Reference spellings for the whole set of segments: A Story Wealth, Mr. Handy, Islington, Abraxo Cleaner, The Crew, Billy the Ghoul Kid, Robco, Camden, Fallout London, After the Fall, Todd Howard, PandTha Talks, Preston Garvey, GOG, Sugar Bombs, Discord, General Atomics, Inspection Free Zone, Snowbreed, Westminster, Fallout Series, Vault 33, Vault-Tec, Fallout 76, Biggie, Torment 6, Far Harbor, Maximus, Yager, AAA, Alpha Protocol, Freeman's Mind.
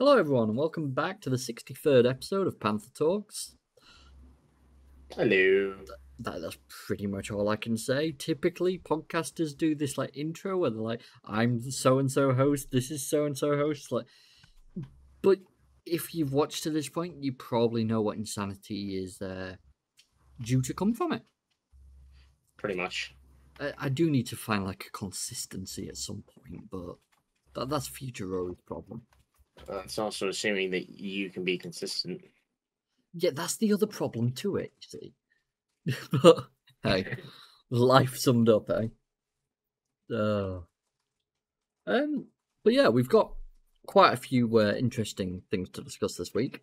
Hello everyone and welcome back to the 63rd episode of PandTha Talks. Hello. That's pretty much all I can say. Typically podcasters do this like intro where they're like, I'm so-and-so host, this is so-and-so host. Like, but if you've watched to this point, you probably know what insanity is due to come from it. Pretty much. I do need to find like a consistency at some point, but that's future road's problem. That's also assuming that you can be consistent. Yeah, that's the other problem to it, you see. But, hey, life summed up, eh? But yeah, we've got quite a few interesting things to discuss this week.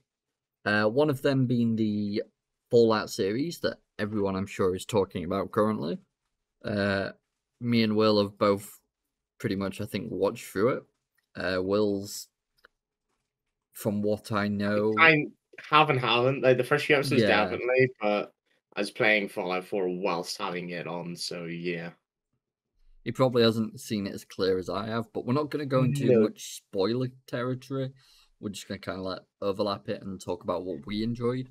One of them being the Fallout series that everyone, I'm sure, is talking about currently. Me and Will have both pretty much, I think, watched through it. Will's... From what I know, I haven't. Like, the first few episodes, yeah. Definitely, but I was playing Fallout 4 whilst having it on, so yeah. He probably hasn't seen it as clear as I have, but we're not going to go into much spoiler territory. We're just going to kind of like overlap it and talk about what we enjoyed.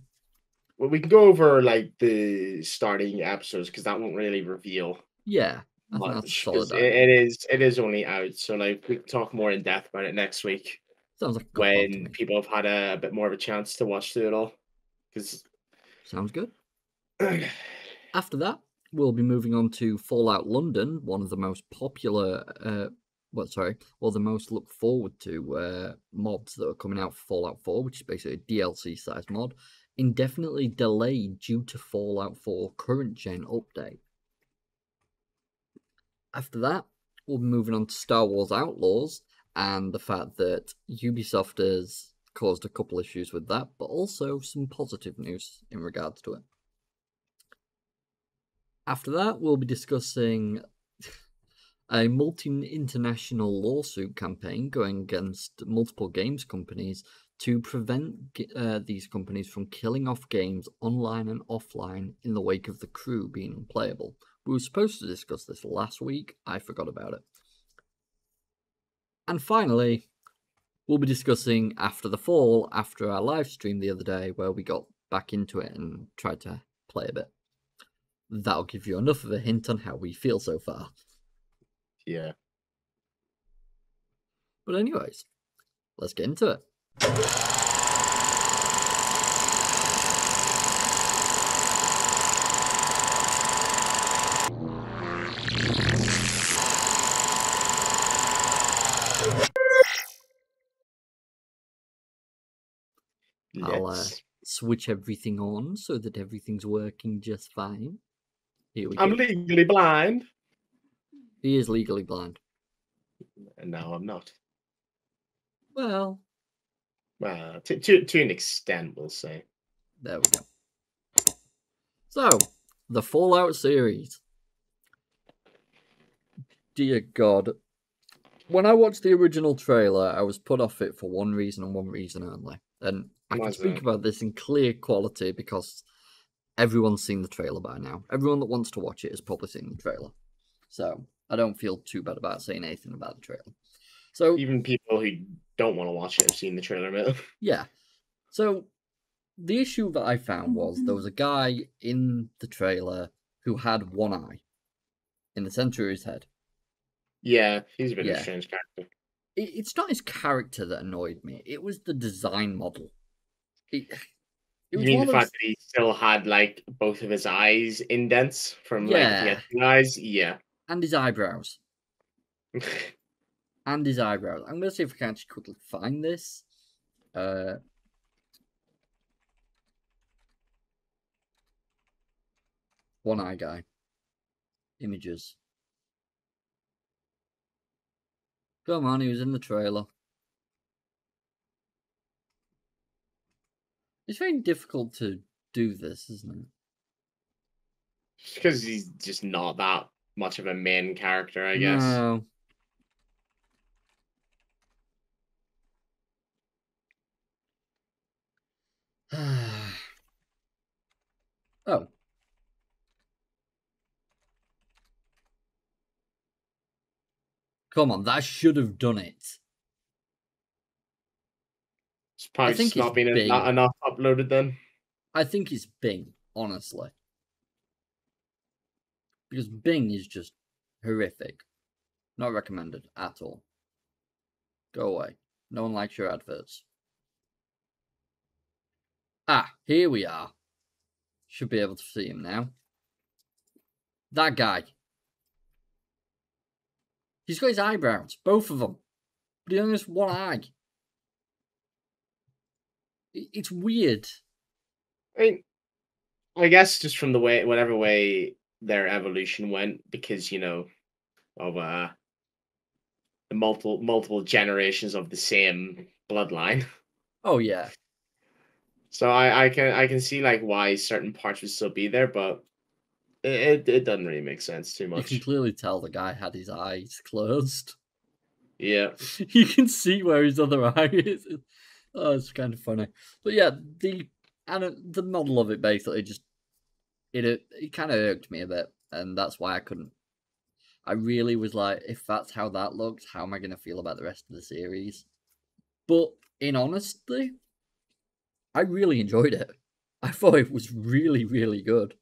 Well, we can go over like the starting episodes because that won't really reveal. Yeah, I think that's solid. It is only out, so like we can talk more in depth about it next week. Sounds like when people have had a bit more of a chance to watch through it all. Cause... Sounds good. After that, we'll be moving on to Fallout London, one of the most popular, the most looked forward to mods that are coming out for Fallout 4, which is basically a DLC-sized mod, indefinitely delayed due to Fallout 4 current-gen update. After that, we'll be moving on to Star Wars Outlaws, and the fact that Ubisoft has caused a couple issues with that, but also some positive news in regards to it. After that, we'll be discussing a multi-international lawsuit campaign going against multiple games companies to prevent these companies from killing off games online and offline in the wake of The Crew being unplayable. We were supposed to discuss this last week. I forgot about it. And finally, we'll be discussing After the Fall after our live stream the other day where we got back into it and tried to play a bit. That'll give you enough of a hint on how we feel so far. Yeah. But anyways, let's get into it. I'll switch everything on so that everything's working just fine. Here we go. I'm legally blind. He is legally blind. No, I'm not. Well, to an extent, we'll say. There we go. So, the Fallout series. Dear God. When I watched the original trailer, I was put off it for one reason and one reason only. And I can speak about this in clear quality because everyone's seen the trailer by now. Everyone that wants to watch it has probably seen the trailer. So I don't feel too bad about saying anything about the trailer. So even people who don't want to watch it have seen the trailer, man. Yeah. So the issue that I found was there was a guy in the trailer who had one eye in the center of his head. Yeah, he's a bit of a strange character. It's not his character that annoyed me. It was the design model. It was, you mean the fact that he still had, like, both of his eyes indents from, like, the eyes? Yeah. And his eyebrows. I'm going to see if I can actually quickly find this. One eye guy. Images. Come on, he was in the trailer. It's very difficult to do this, isn't it? Because he's just not that much of a main character, I guess. No. Oh. Come on, that should have done it. It's probably just not been enough uploaded then. I think it's Bing, honestly. Because Bing is just horrific. Not recommended at all. Go away. No one likes your adverts. Ah, here we are. Should be able to see him now. That guy. He's got his eyebrows, both of them. But he only has one eye. It's weird. I mean, I guess just from the way, whatever way their evolution went, because, you know, of the multiple generations of the same bloodline. Oh yeah. So I can see like why certain parts would still be there, but it doesn't really make sense too much. You can clearly tell the guy had his eyes closed. Yeah. You can see where his other eye is. Oh, it's kind of funny. But yeah, the model of it basically just it kind of irked me a bit, and that's why I couldn't. I really was like, if that's how that looks, how am I going to feel about the rest of the series? But in honesty, I really enjoyed it. I thought it was really, really good.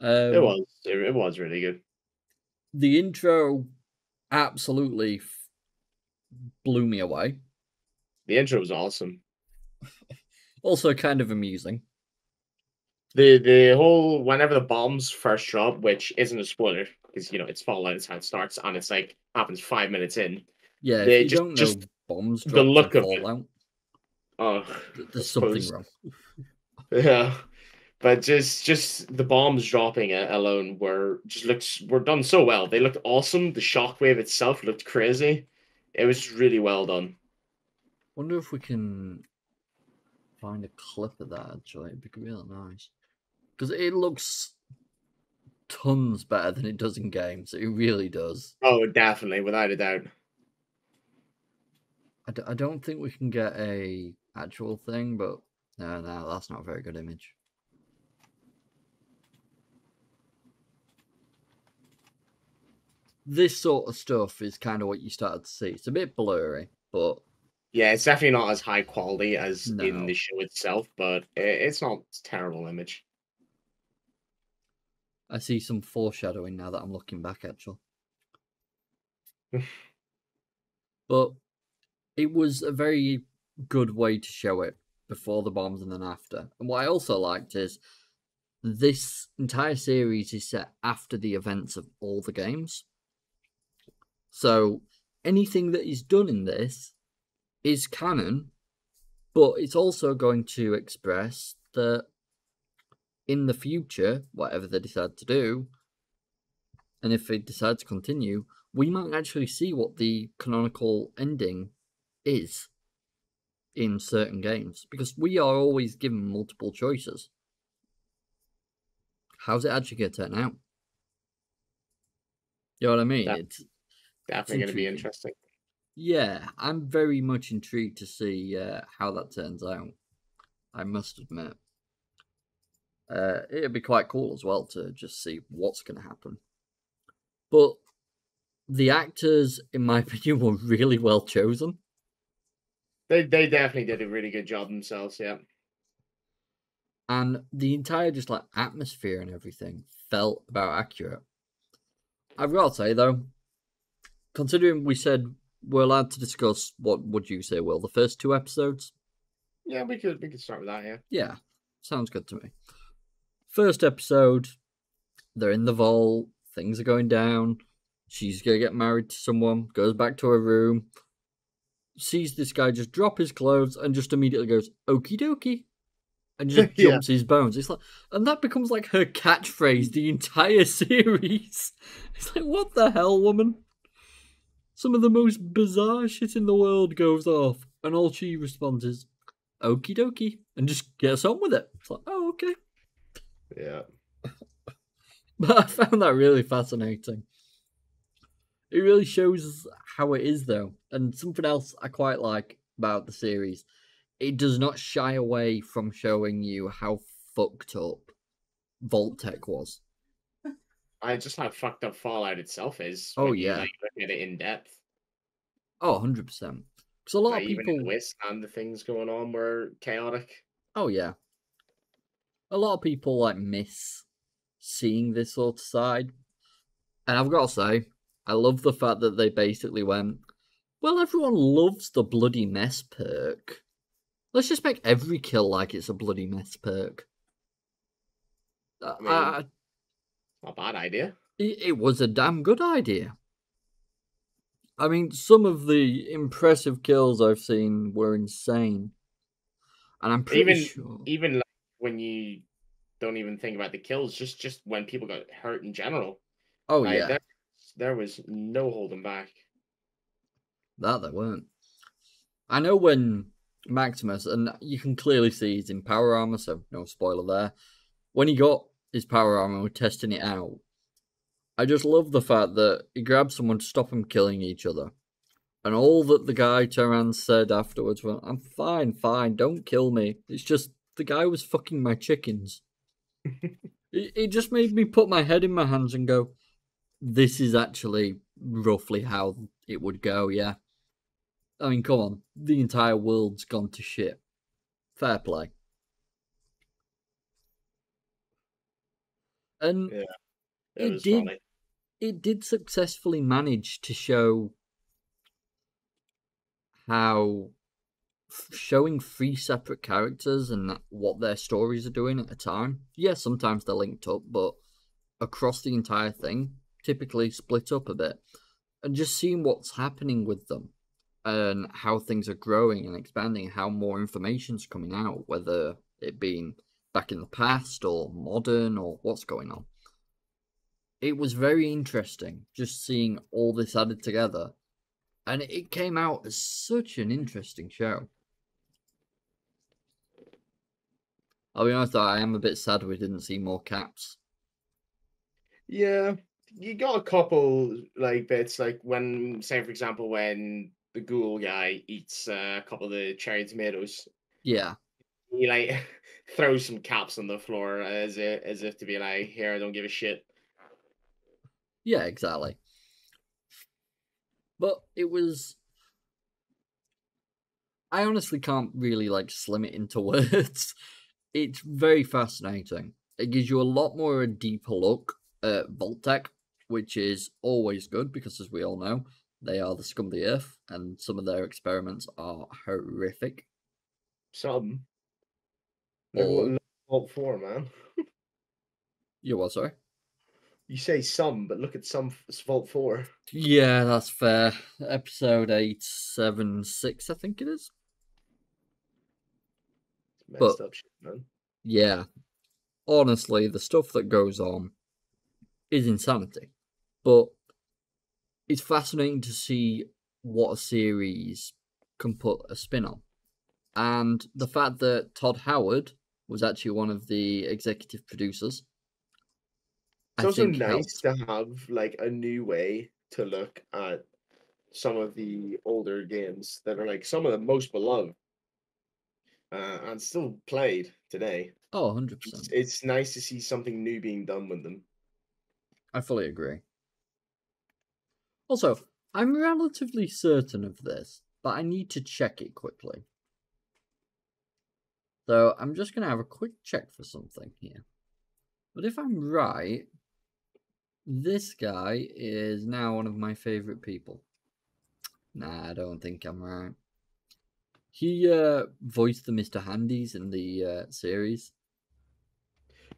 It was really good. The intro absolutely blew me away. The intro was awesome. Also kind of amusing. The whole, whenever the bombs first drop, which isn't a spoiler, because, you know, it's Fallout, it's how it starts, and it's like, happens 5 minutes in. Yeah, they don't know bombs drop, the look of Fallout. Oh, there's something wrong. Yeah, but just the bombs dropping alone were done so well. They looked awesome. The shockwave itself looked crazy. It was really well done. Wonder if we can find a clip of that, actually. It'd be really nice. Because it looks tons better than it does in games. It really does. Oh, definitely, without a doubt. I don't think we can get a actual thing, but no, that's not a very good image. This sort of stuff is kind of what you started to see. It's a bit blurry, but... Yeah, it's definitely not as high quality as in the show itself, but it's not a terrible image. I see some foreshadowing now that I'm looking back, actually. But it was a very good way to show it, before the bombs and then after. And what I also liked is this entire series is set after the events of all the games. So anything that is done in this is canon, but it's also going to express that in the future, whatever they decide to do, and if they decide to continue, we might actually see what the canonical ending is in certain games, because we are always given multiple choices. How's it actually going to turn out? You know what I mean? It's definitely going to be interesting. Yeah, I'm very much intrigued to see how that turns out, I must admit. It'd be quite cool as well to just see what's going to happen. But the actors, in my opinion, were really well chosen. They definitely did a really good job themselves, yeah. And the entire just like atmosphere and everything felt about accurate. I've got to say, though, considering we said... we're allowed to discuss, what would you say, Will, the first two episodes? Yeah, we could start with that, yeah. Yeah, sounds good to me. First episode, they're in the vault, things are going down, she's going to get married to someone, goes back to her room, sees this guy just drop his clothes and just immediately goes, okie dokie, and just jumps his bones. It's like, and that becomes like her catchphrase the entire series. It's like, what the hell, woman? Some of the most bizarre shit in the world goes off, and all she responds is, okie dokie, and just gets on with it. It's like, oh, okay. Yeah. But I found that really fascinating. It really shows how it is, though. And something else I quite like about the series, it does not shy away from showing you how fucked up Vault-Tec was. I just how fucked up Fallout itself is. Oh, yeah. You, like, look at it in depth. Oh, 100%. Because a lot of people... Even in the West Ham, the things going on were chaotic. Oh, yeah. A lot of people, like, miss seeing this sort of side. And I've got to say, I love the fact that they basically went, well, everyone loves the bloody mess perk. Let's just make every kill like it's a bloody mess perk. I mean, not a bad idea. It was a damn good idea. I mean, some of the impressive kills I've seen were insane. And I'm pretty sure... Even like when you don't even think about the kills, just when people got hurt in general. Oh, like, yeah. There was no holding back. That there weren't. I know when Maximus, and you can clearly see he's in power armor, so no spoiler there. When he got his power armor, we're testing it out. I just love the fact that he grabbed someone to stop them killing each other. And all that the guy Turan said afterwards was, I'm fine, fine, don't kill me. It's just, the guy was fucking my chickens. It just made me put my head in my hands and go, this is actually roughly how it would go, yeah. I mean, come on, the entire world's gone to shit. Fair play. And... yeah. It did successfully manage to show how showing three separate characters and what their stories are doing at a time. Yeah, sometimes they're linked up, but across the entire thing, typically split up a bit. And just seeing what's happening with them and how things are growing and expanding, how more information's coming out, whether it being back in the past or modern or what's going on. It was very interesting, just seeing all this added together. And it came out as such an interesting show. I'll be honest, I am a bit sad we didn't see more caps. Yeah, you got a couple like bits, like when, say for example, when the ghoul guy eats a couple of the cherry tomatoes. Yeah. He like throws some caps on the floor as if to be like, here, I don't give a shit. Yeah, exactly. But it was... I honestly can't really, like, slim it into words. It's very fascinating. It gives you a lot more of a deeper look at Vault-Tec, which is always good, because as we all know, they are the scum of the earth, and some of their experiments are horrific. Some. Or... Vault 4, man. You what, sorry? You say some, but look at some Vault 4. Yeah, that's fair. Episode 876, I think it is. It's messed up shit, man. Yeah. Honestly, the stuff that goes on is insanity. But it's fascinating to see what a series can put a spin on. And the fact that Todd Howard was actually one of the executive producers. It's also nice to have like a new way to look at some of the older games that are like some of the most beloved and still played today. Oh, 100%. It's nice to see something new being done with them. I fully agree. Also, I'm relatively certain of this, but I need to check it quickly. So I'm just going to have a quick check for something here. But if I'm right... this guy is now one of my favourite people. Nah, I don't think I'm right. He voiced the Mr. Handys in the series.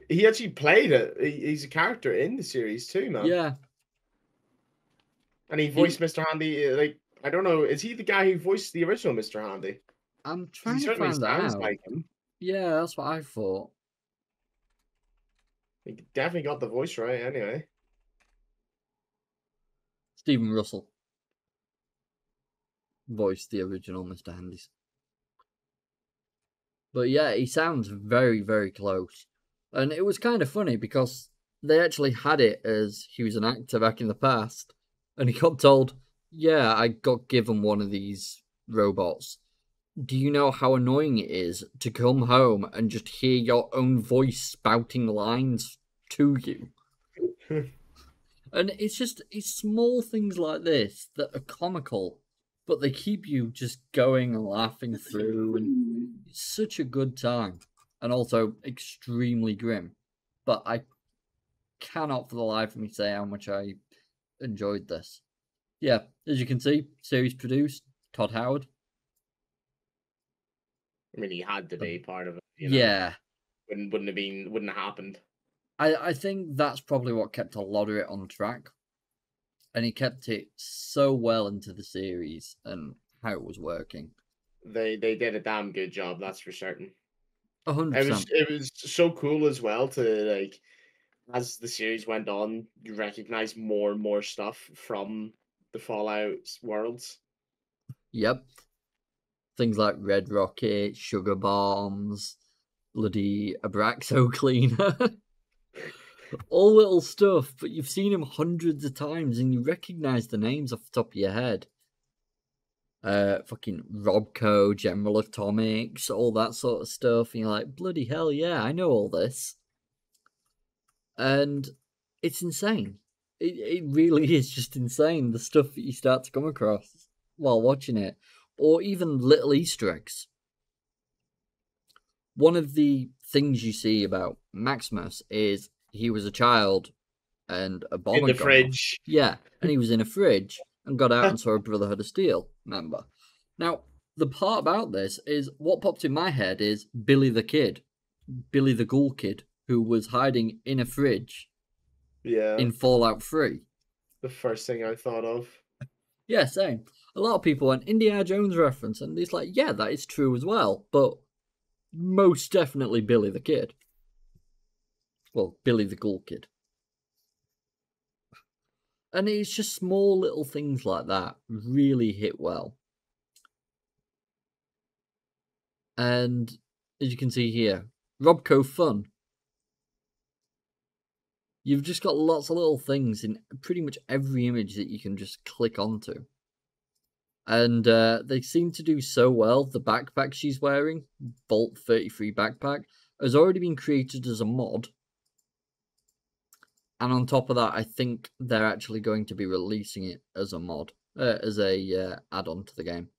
He actually played it. He's a character in the series too, man. Yeah. And he voiced Mr. Handy. Like, I don't know. Is he the guy who voiced the original Mr. Handy? I'm trying to find that out. Like him. Yeah, that's what I thought. He definitely got the voice right anyway. Stephen Russell voiced the original Mr. Handy's. But yeah, he sounds very, very close. And it was kind of funny because they actually had it as he was an actor back in the past. And he got told, yeah, I got given one of these robots. Do you know how annoying it is to come home and just hear your own voice spouting lines to you? And it's just, it's small things like this that are comical but they keep you just going and laughing through, and it's such a good time, and also extremely grim. But I cannot for the life of me say how much I enjoyed this. Yeah, as you can see, series produced, Todd Howard. I mean, he had to be part of it. You know? Yeah. Wouldn't have been, wouldn't have happened. I think that's probably what kept a lot of it on track. And he kept it so well into the series and how it was working. They did a damn good job, that's for certain. 100%. It was so cool as well to, like, as the series went on, you recognize more and more stuff from the Fallout worlds. Yep. Things like Red Rocket, Sugar Bombs, bloody Abraxo Cleaner. All little stuff, but you've seen him hundreds of times and you recognize the names off the top of your head. Fucking Robco, General Atomics, all that sort of stuff. And you're like, bloody hell, yeah, I know all this. And it's insane. It really is just insane, the stuff that you start to come across while watching it. Or even little Easter eggs. One of the things you see about Maximus is he was a child and a bomb in the fridge. Yeah, and he was in a fridge and got out and saw a Brotherhood of Steel member. Now, the part about this is what popped in my head is Billy the Kid. Billy the Ghoul Kid, who was hiding in a fridge in Fallout 3. The first thing I thought of. Yeah, same. A lot of people went, Indiana Jones reference, and it's like, yeah, that is true as well, but most definitely Billy the Kid. Well, Billy the Ghoul Kid. And it's just small little things like that really hit well. And as you can see here, Robco Fun. You've just got lots of little things in pretty much every image that you can just click onto. And they seem to do so well. The backpack she's wearing, Vault 33 backpack, has already been created as a mod. And on top of that, I think they're actually going to be releasing it as a mod, as a add-on to the game.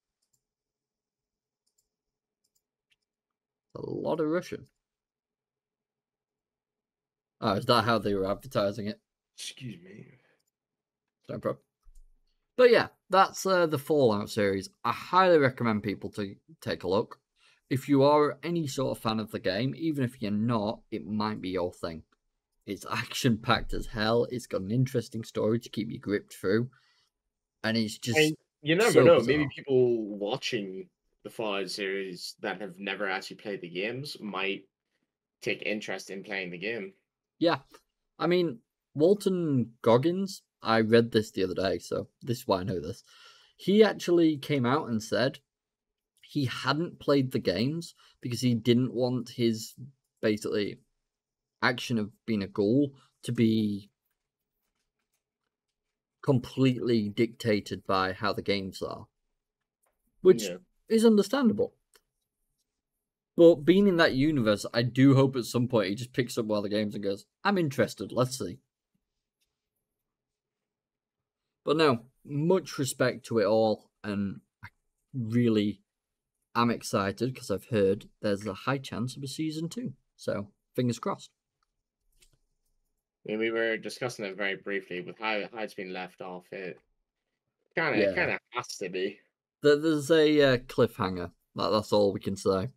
A lot of Russian. Oh, is that how they were advertising it? Excuse me. No problem. But yeah, that's the Fallout series. I highly recommend people to take a look. If you are any sort of fan of the game, even if you're not, it might be your thing. It's action-packed as hell. It's got an interesting story to keep you gripped through. And it's just... And you never know. Bizarre. Maybe people watching the Fallout series that have never actually played the games might take interest in playing the game. Yeah. I mean, Walton Goggins... I read this the other day, so this is why I know this. He actually came out and said he hadn't played the games because he didn't want his, basically, action of being a ghoul to be completely dictated by how the games are. Which is understandable. But being in that universe, I do hope at some point he just picks up one of the games and goes, I'm interested, let's see. But no, much respect to it all, and I really am excited because I've heard there's a high chance of a season 2. So, fingers crossed. I mean, we were discussing it very briefly with how it's been left off. It kind of has to be. There's a cliffhanger. That's all we can say.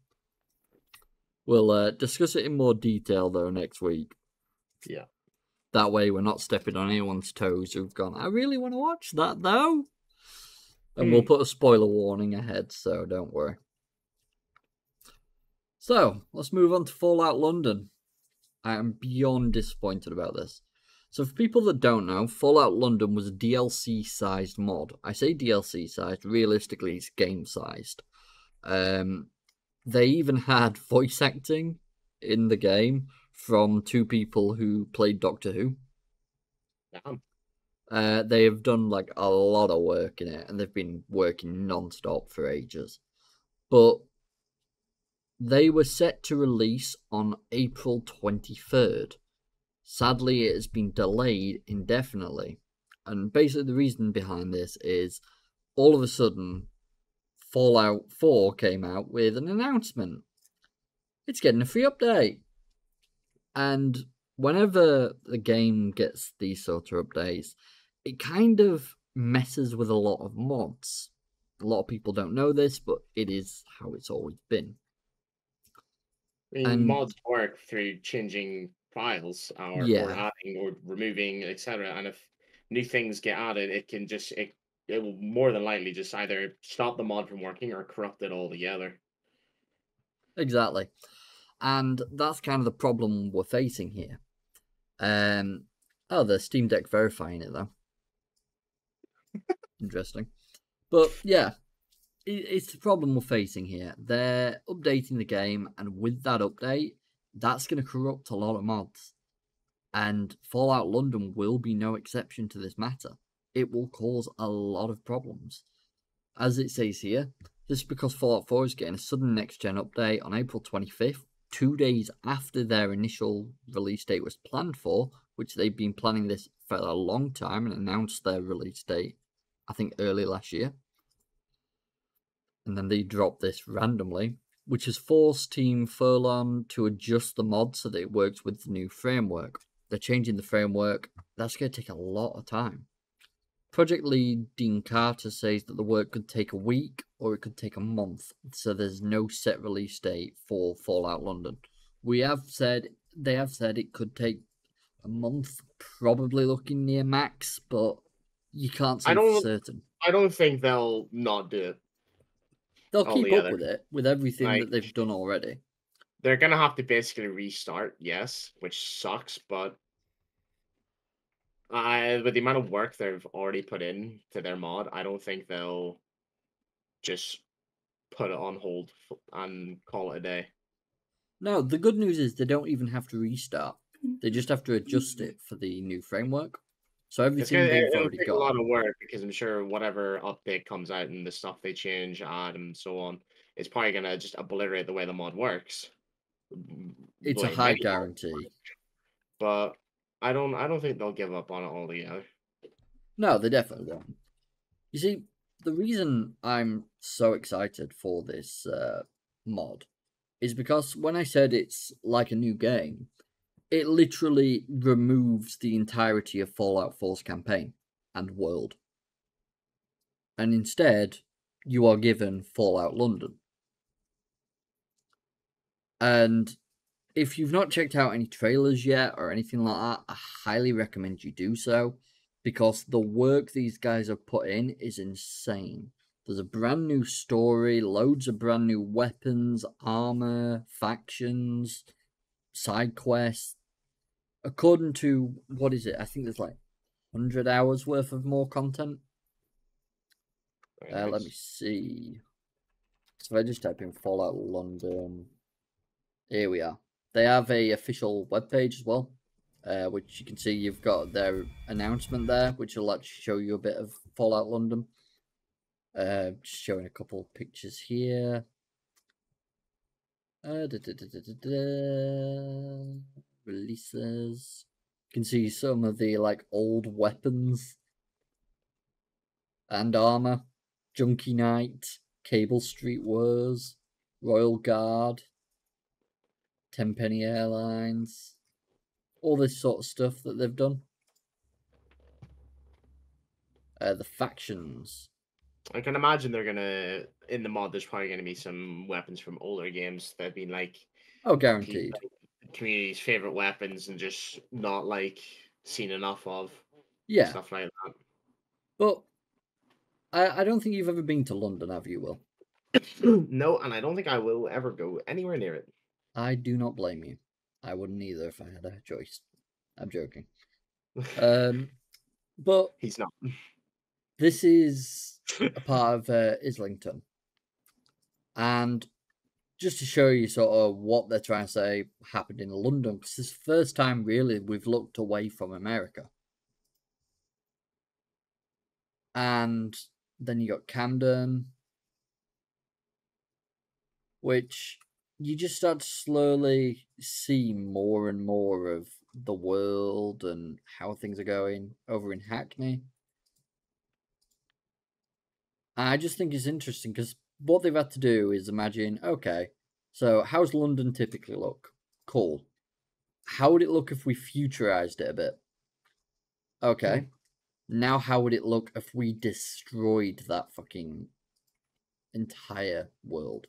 We'll discuss it in more detail, though, next week. Yeah. That way we're not stepping on anyone's toes who've gone, I really want to watch that, though. And we'll put a spoiler warning ahead, so don't worry. So, let's move on to Fallout London. I am beyond disappointed about this. So, for people that don't know, Fallout London was a DLC-sized mod. I say DLC-sized, realistically it's game-sized. They even had voice acting in the game from two people who played Doctor Who. Damn. They have done like a lot of work in it, and they've been working non-stop for ages. But they were set to release on April 23rd. Sadly, it has been delayed indefinitely. And basically the reason behind this is all of a sudden, Fallout 4 came out with an announcement. It's getting a free update. And whenever the game gets these sort of updates, it kind of messes with a lot of mods. A lot of people don't know this, but it is how it's always been. I mean, and mods work through changing files or adding or removing, etc. And if new things get added, it can just it will more than likely just either stop the mod from working or corrupt it altogether. Exactly. And that's kind of the problem we're facing here. Oh, the Steam Deck verifying it, though. Interesting. But, yeah, it's the problem we're facing here. They're updating the game, and with that update, that's going to corrupt a lot of mods. And Fallout London will be no exception to this matter. It will cause a lot of problems. As it says here, just because Fallout 4 is getting a sudden next-gen update on April 25th, 2 days after their initial release date was planned for, which they've been planning this for a long time and announced their release date, I think, early last year. And then they dropped this randomly, which has forced Team Furlong to adjust the mod so that it works with the new framework. They're changing the framework. That's going to take a lot of time. Project lead Dean Carter says that the work could take a week or it could take a month, so there's no set release date for Fallout London. They have said it could take a month, probably looking near max, but you can't say for certain. I don't think they'll not do it. They'll keep up with it, with everything that they've done already. They're going to have to basically restart, yes, which sucks, but with the amount of work they've already put in to their mod, I don't think they'll just put it on hold and call it a day. No, the good news is they don't even have to restart. They just have to adjust it for the new framework. So everything they've already got. A lot of work, because I'm sure whatever update comes out and the stuff they change, add, and so on, it's probably going to just obliterate the way the mod works. It's a high guarantee. But I don't think they'll give up on it altogether. No, they definitely won't. You see, the reason I'm so excited for this mod is because when I said it's like a new game, it literally removes the entirety of Fallout 4's campaign and world. And instead, you are given Fallout London. And if you've not checked out any trailers yet or anything like that, I highly recommend you do so, because the work these guys have put in is insane. There's a brand new story, loads of brand new weapons, armor, factions, side quests. According to, what is it? I think there's like 100 hours worth of more content. Let me see. So if I just type in Fallout London, here we are. They have an official webpage as well, which you can see you've got their announcement there, which will actually show you a bit of Fallout London. Just showing a couple pictures here. Releases. You can see some of the like old weapons and armor. Junkie Knight, Cable Street Wars, Royal Guard, Tenpenny Airlines, all this sort of stuff that they've done. The factions. I can imagine they're gonna, in the mod, there's probably gonna be some weapons from older games that have been like, oh, guaranteed, community's favorite weapons and just not like seen enough of. Yeah, stuff like that. But I don't think you've ever been to London, have you, Will? No, and I don't think I will ever go anywhere near it. I do not blame you. I wouldn't either if I had a choice. I'm joking. But he's not. This is a part of Islington. And just to show you sort of what they're trying to say happened in London, because this is the first time really we've looked away from America. And then you got Camden, which you just start to slowly see more and more of the world and how things are going over in Hackney. I just think it's interesting because what they've had to do is imagine, okay, so how's London typically look? Cool. How would it look if we futurized it a bit? Okay. Now how would it look if we destroyed that fucking entire world?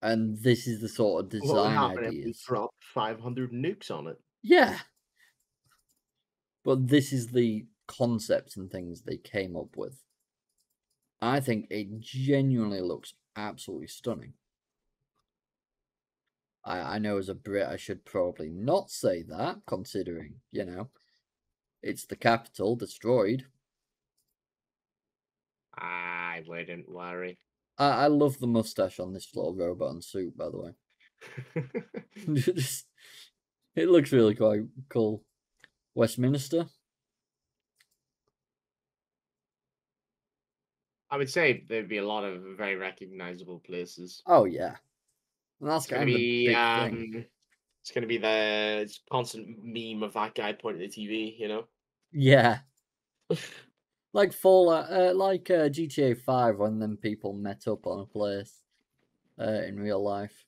And this is the sort of design ideas. If we drop 500 nukes on it? Yeah. But this is the concepts and things they came up with. I think it genuinely looks absolutely stunning. I know as a Brit I should probably not say that, considering, you know, it's the capital destroyed. I wouldn't worry. I love the mustache on this little robot and suit, by the way. It looks really quite cool. Westminster. I would say there'd be a lot of very recognizable places. Oh, yeah. And that's going to be thing. It's going to be the constant meme of that guy pointing at the TV, you know? Yeah. Like Fallout, like GTA 5 when them people met up on a place in real life.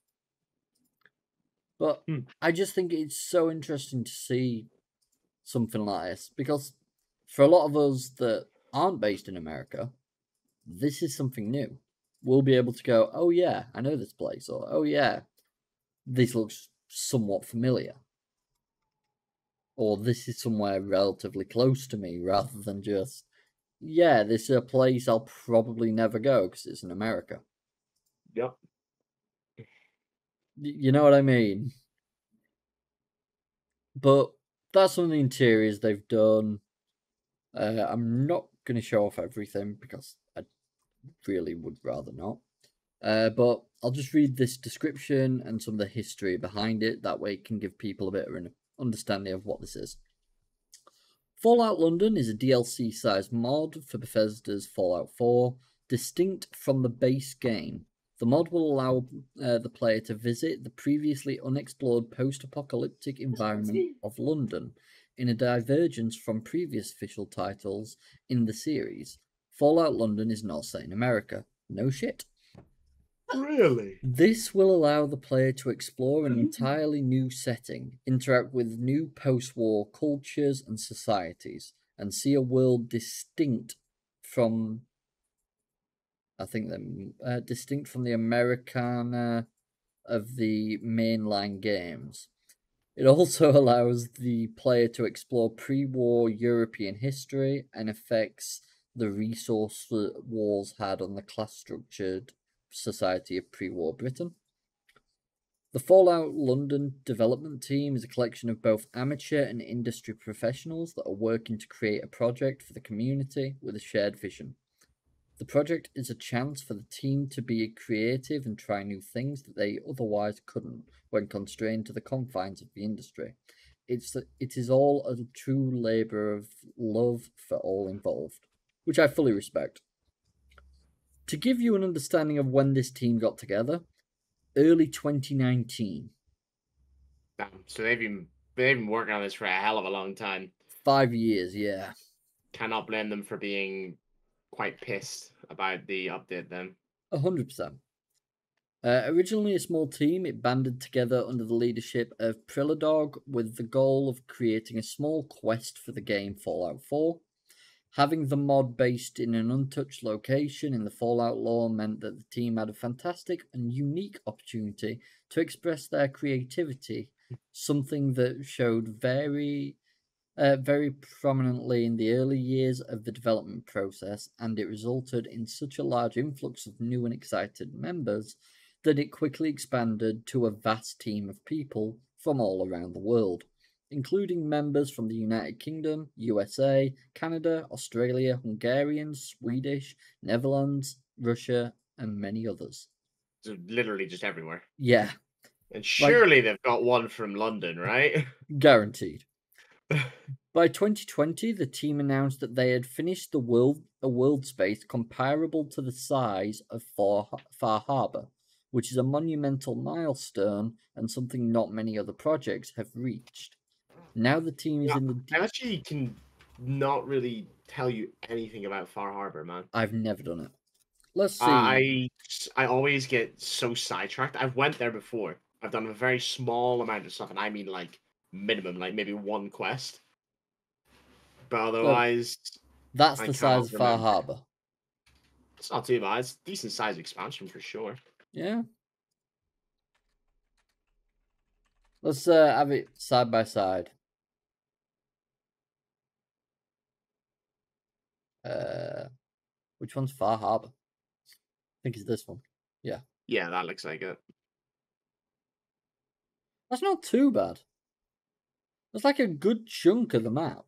But I just think it's so interesting to see something like this because for a lot of us that aren't based in America, this is something new. We'll be able to go, oh yeah, I know this place, or oh yeah, this looks somewhat familiar. Or this is somewhere relatively close to me, rather than just, yeah, this is a place I'll probably never go because it's in America. Yep. You know what I mean? But that's some of the interiors they've done. I'm not going to show off everything because I really would rather not. But I'll just read this description and some of the history behind it. That way it can give people a bit of an understanding of what this is. Fallout London is a DLC-sized mod for Bethesda's Fallout 4, distinct from the base game. The mod will allow the player to visit the previously unexplored post-apocalyptic environment of London, in a divergence from previous official titles in the series. Fallout London is not set in America. No shit. Really? This will allow the player to explore an entirely new setting, interact with new post-war cultures and societies, and see a world distinct from, I think, distinct from the Americana of the mainline games. It also allows the player to explore pre-war European history and affects the resource that wars had on the class-structured society of pre-war Britain. The Fallout London development team is a collection of both amateur and industry professionals that are working to create a project for the community with a shared vision. The project is a chance for the team to be creative and try new things that they otherwise couldn't when constrained to the confines of the industry. It is all a true labour of love for all involved, which I fully respect. To give you an understanding of when this team got together, early 2019. So they've been working on this for a hell of a long time. 5 years, yeah. Cannot blame them for being quite pissed about the update then. 100%. Originally a small team, it banded together under the leadership of Prilladog with the goal of creating a small quest for the game Fallout 4. Having the mod based in an untouched location in the Fallout lore meant that the team had a fantastic and unique opportunity to express their creativity, something that showed very prominently in the early years of the development process, and it resulted in such a large influx of new and excited members that it quickly expanded to a vast team of people from all around the world, including members from the United Kingdom, USA, Canada, Australia, Hungarian, Swedish, Netherlands, Russia, and many others. So literally just everywhere. Yeah. And surely they've got one from London, right? Guaranteed. By 2020, the team announced that they had finished a world space comparable to the size of Far Harbor, which is a monumental milestone and something not many other projects have reached. Now the team is in the... I actually can not really tell you anything about Far Harbor, man. I've never done it. Let's see. I always get so sidetracked. I've went there before. I've done a very small amount of stuff, and I mean like minimum, like maybe one quest. But otherwise, that's the size of Far Harbor. It's not too bad. It's a decent size expansion for sure. Yeah. Let's have it side by side. Which one's Far Harbor? I think it's this one. Yeah. Yeah, that looks like it. That's not too bad. That's like a good chunk of the map.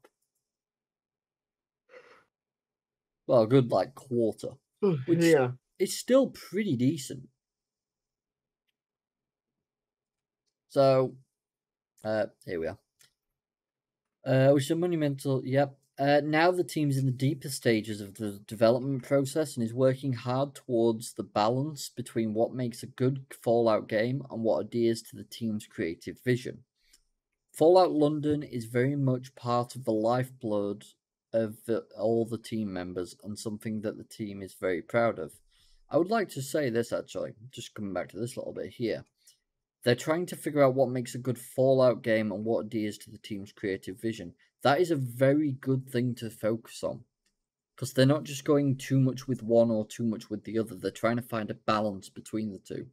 Well, a good like quarter. Which yeah. It's still pretty decent. So, here we are. Which is monumental, yep. Now the team's in the deeper stages of the development process and is working hard towards the balance between what makes a good Fallout game and what adheres to the team's creative vision. Fallout London is very much part of the lifeblood of all the team members and something that the team is very proud of. I would like to say this, actually, just coming back to this a little bit here. They're trying to figure out what makes a good Fallout game and what adheres to the team's creative vision. That is a very good thing to focus on. Because they're not just going too much with one or too much with the other. They're trying to find a balance between the two.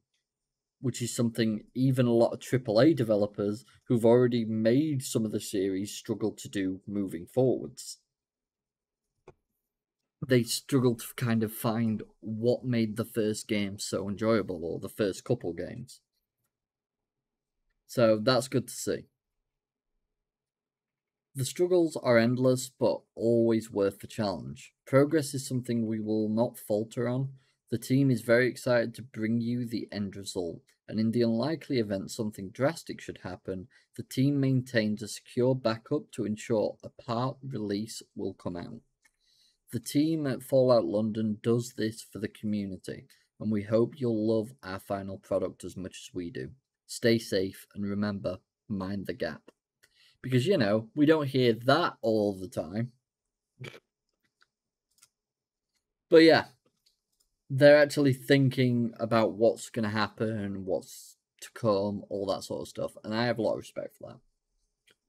Which is something even a lot of AAA developers who've already made some of the series struggle to do moving forwards. They struggle to kind of find what made the first game so enjoyable, or the first couple games. So that's good to see. The struggles are endless, but always worth the challenge. Progress is something we will not falter on. The team is very excited to bring you the end result, and in the unlikely event something drastic should happen, the team maintains a secure backup to ensure a part release will come out. The team at Fallout London does this for the community, and we hope you'll love our final product as much as we do. Stay safe, and remember, mind the gap. Because, you know, we don't hear that all the time. But yeah, they're actually thinking about what's going to happen, what's to come, all that sort of stuff. And I have a lot of respect for that.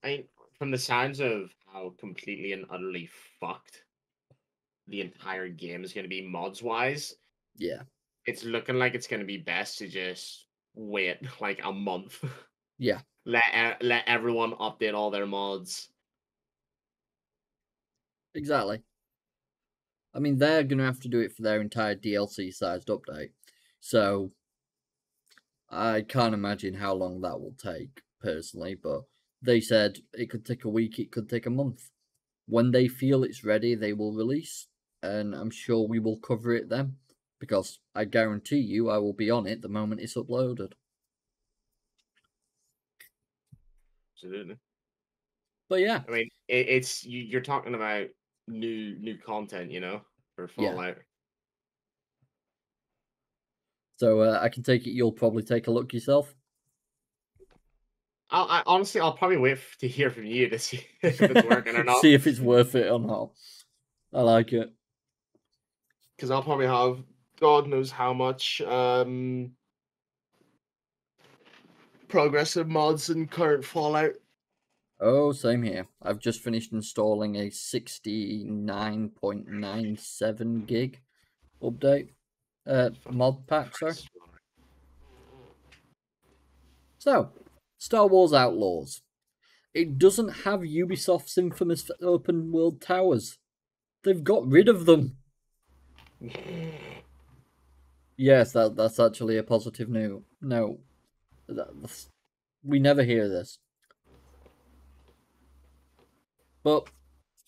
I mean, from the sounds of how completely and utterly fucked the entire game is going to be mods-wise. Yeah. It's looking like it's going to be best to just wait like a month. Yeah. Let everyone update all their mods. Exactly. I mean, they're going to have to do it for their entire DLC-sized update. So, I can't imagine how long that will take, personally. But they said it could take a week, it could take a month. When they feel it's ready, they will release. And I'm sure we will cover it then. Because I guarantee you I will be on it the moment it's uploaded. Absolutely. But yeah. I mean, it's you're talking about new content, you know, for Fallout. Yeah. So I can take it you'll probably take a look yourself. I'll probably wait to hear from you to see if it's working or not. See if it's worth it or not. I like it. Because I'll probably have God knows how much progress of mods and current Fallout. Oh, same here. I've just finished installing a 69.97 gig update mod pack, sorry. So, Star Wars Outlaws. It doesn't have Ubisoft's infamous open world towers. They've got rid of them. Yes, that's actually a positive note. No, we never hear this. But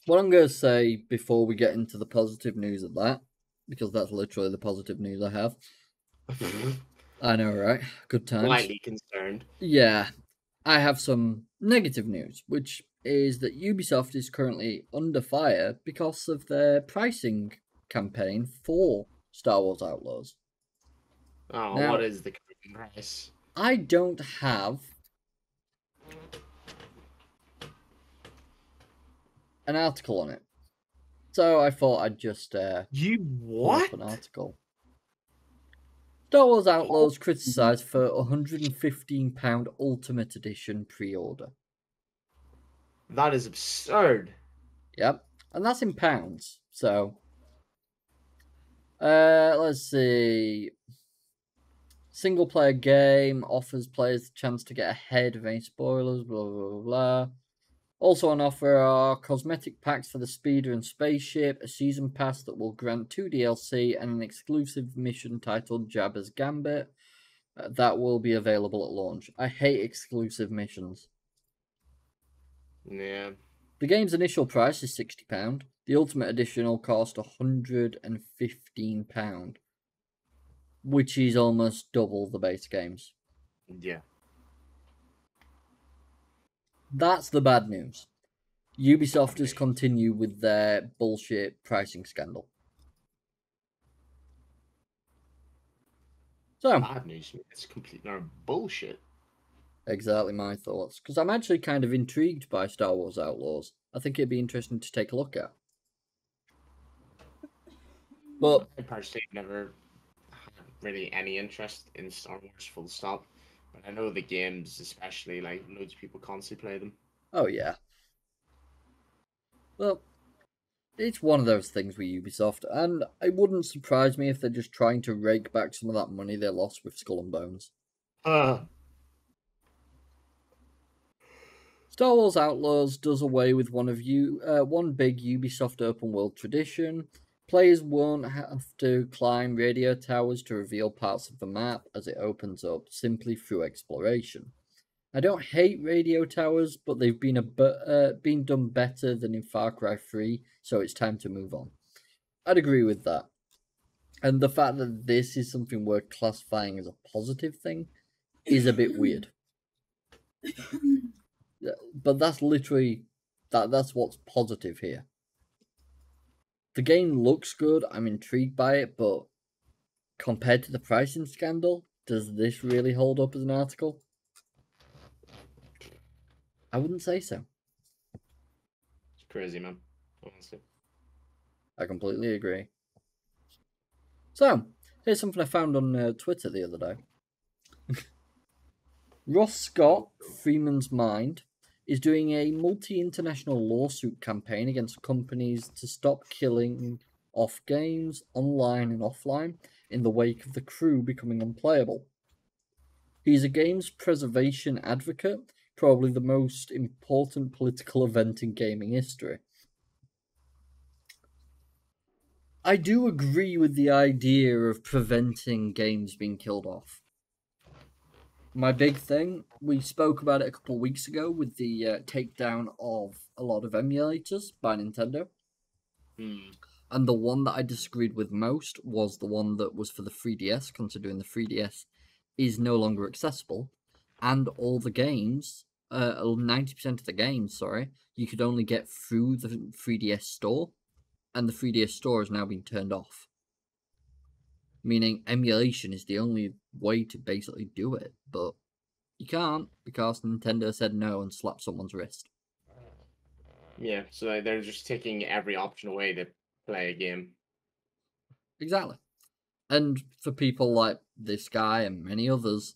what I'm going to say before we get into the positive news of that, because that's literally the positive news I have. I know, right? Good times. Slightly concerned. Yeah. I have some negative news, which is that Ubisoft is currently under fire because of their pricing campaign for Star Wars Outlaws. Oh, now, what is the current price? I don't have an article on it. So I thought I'd just pull up an article. Star Wars Outlaws criticised for £115 Ultimate Edition pre-order. That is absurd. Yep, and that's in pounds. So, let's see. Single-player game offers players the chance to get ahead of any spoilers. Blah blah blah blah. Also on offer are cosmetic packs for the speeder and spaceship, a season pass that will grant 2 DLC, and an exclusive mission titled Jabba's Gambit that will be available at launch. I hate exclusive missions. Yeah. The game's initial price is £60. The Ultimate Edition will cost £115, which is almost double the base games. Yeah. That's the bad news. Ubisoft has continued with their bullshit pricing scandal. So bad news. It's complete no bullshit. Exactly my thoughts. Because I'm actually kind of intrigued by Star Wars Outlaws. I think it'd be interesting to take a look at. But I personally never had really any interest in Star Wars, full stop. I know the games, especially, like, loads of people constantly play them. Oh, yeah. Well, it's one of those things with Ubisoft, and it wouldn't surprise me if they're just trying to rake back some of that money they lost with Skull and Bones. Star Wars Outlaws does away with one big Ubisoft open-world tradition. Players won't have to climb radio towers to reveal parts of the map as it opens up, simply through exploration. I don't hate radio towers, but they've been done better than in Far Cry 3, so it's time to move on. I'd agree with that. And the fact that this is something we're classifying as a positive thing is a bit weird. But that's literally... That's what's positive here. The game looks good, I'm intrigued by it, but compared to the pricing scandal, does this really hold up as an article? I wouldn't say so. It's crazy, man. Honestly. I completely agree. So, here's something I found on Twitter the other day. Ross Scott, Freeman's Mind, is doing a multi-international lawsuit campaign against companies to stop killing off games, online and offline, in the wake of The Crew becoming unplayable. He's a games preservation advocate, probably the most important political event in gaming history. I do agree with the idea of preventing games being killed off. My big thing, we spoke about it a couple of weeks ago with the takedown of a lot of emulators by Nintendo. Mm. And the one that I disagreed with most was the one that was for the 3DS, considering the 3DS is no longer accessible. And all the games, 90% of the games, sorry, you could only get through the 3DS store. And the 3DS store has now been turned off. Meaning emulation is the only way to basically do it, but you can't because Nintendo said no and slapped someone's wrist. Yeah, so they're just taking every option away to play a game. Exactly. And for people like this guy and many others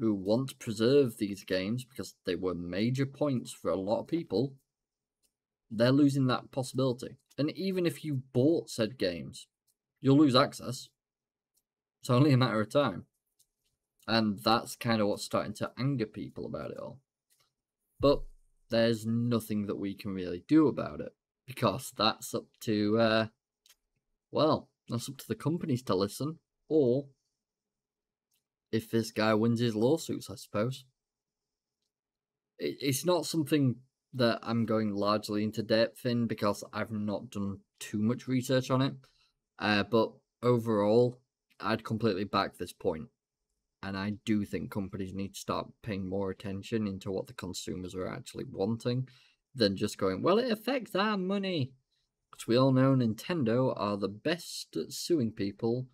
who want to preserve these games because they were major points for a lot of people, they're losing that possibility. And even if you bought said games, you'll lose access. It's only a matter of time. And that's kind of what's starting to anger people about it all. But there's nothing that we can really do about it. Because that's up to, well, that's up to the companies to listen. Or, if this guy wins his lawsuits, I suppose. It's not something that I'm going largely into depth in because I've not done too much research on it. But overall, I'd completely back this point, and I do think companies need to start paying more attention into what the consumers are actually wanting than just going, well, it affects our money. Because we all know Nintendo are the best at suing people.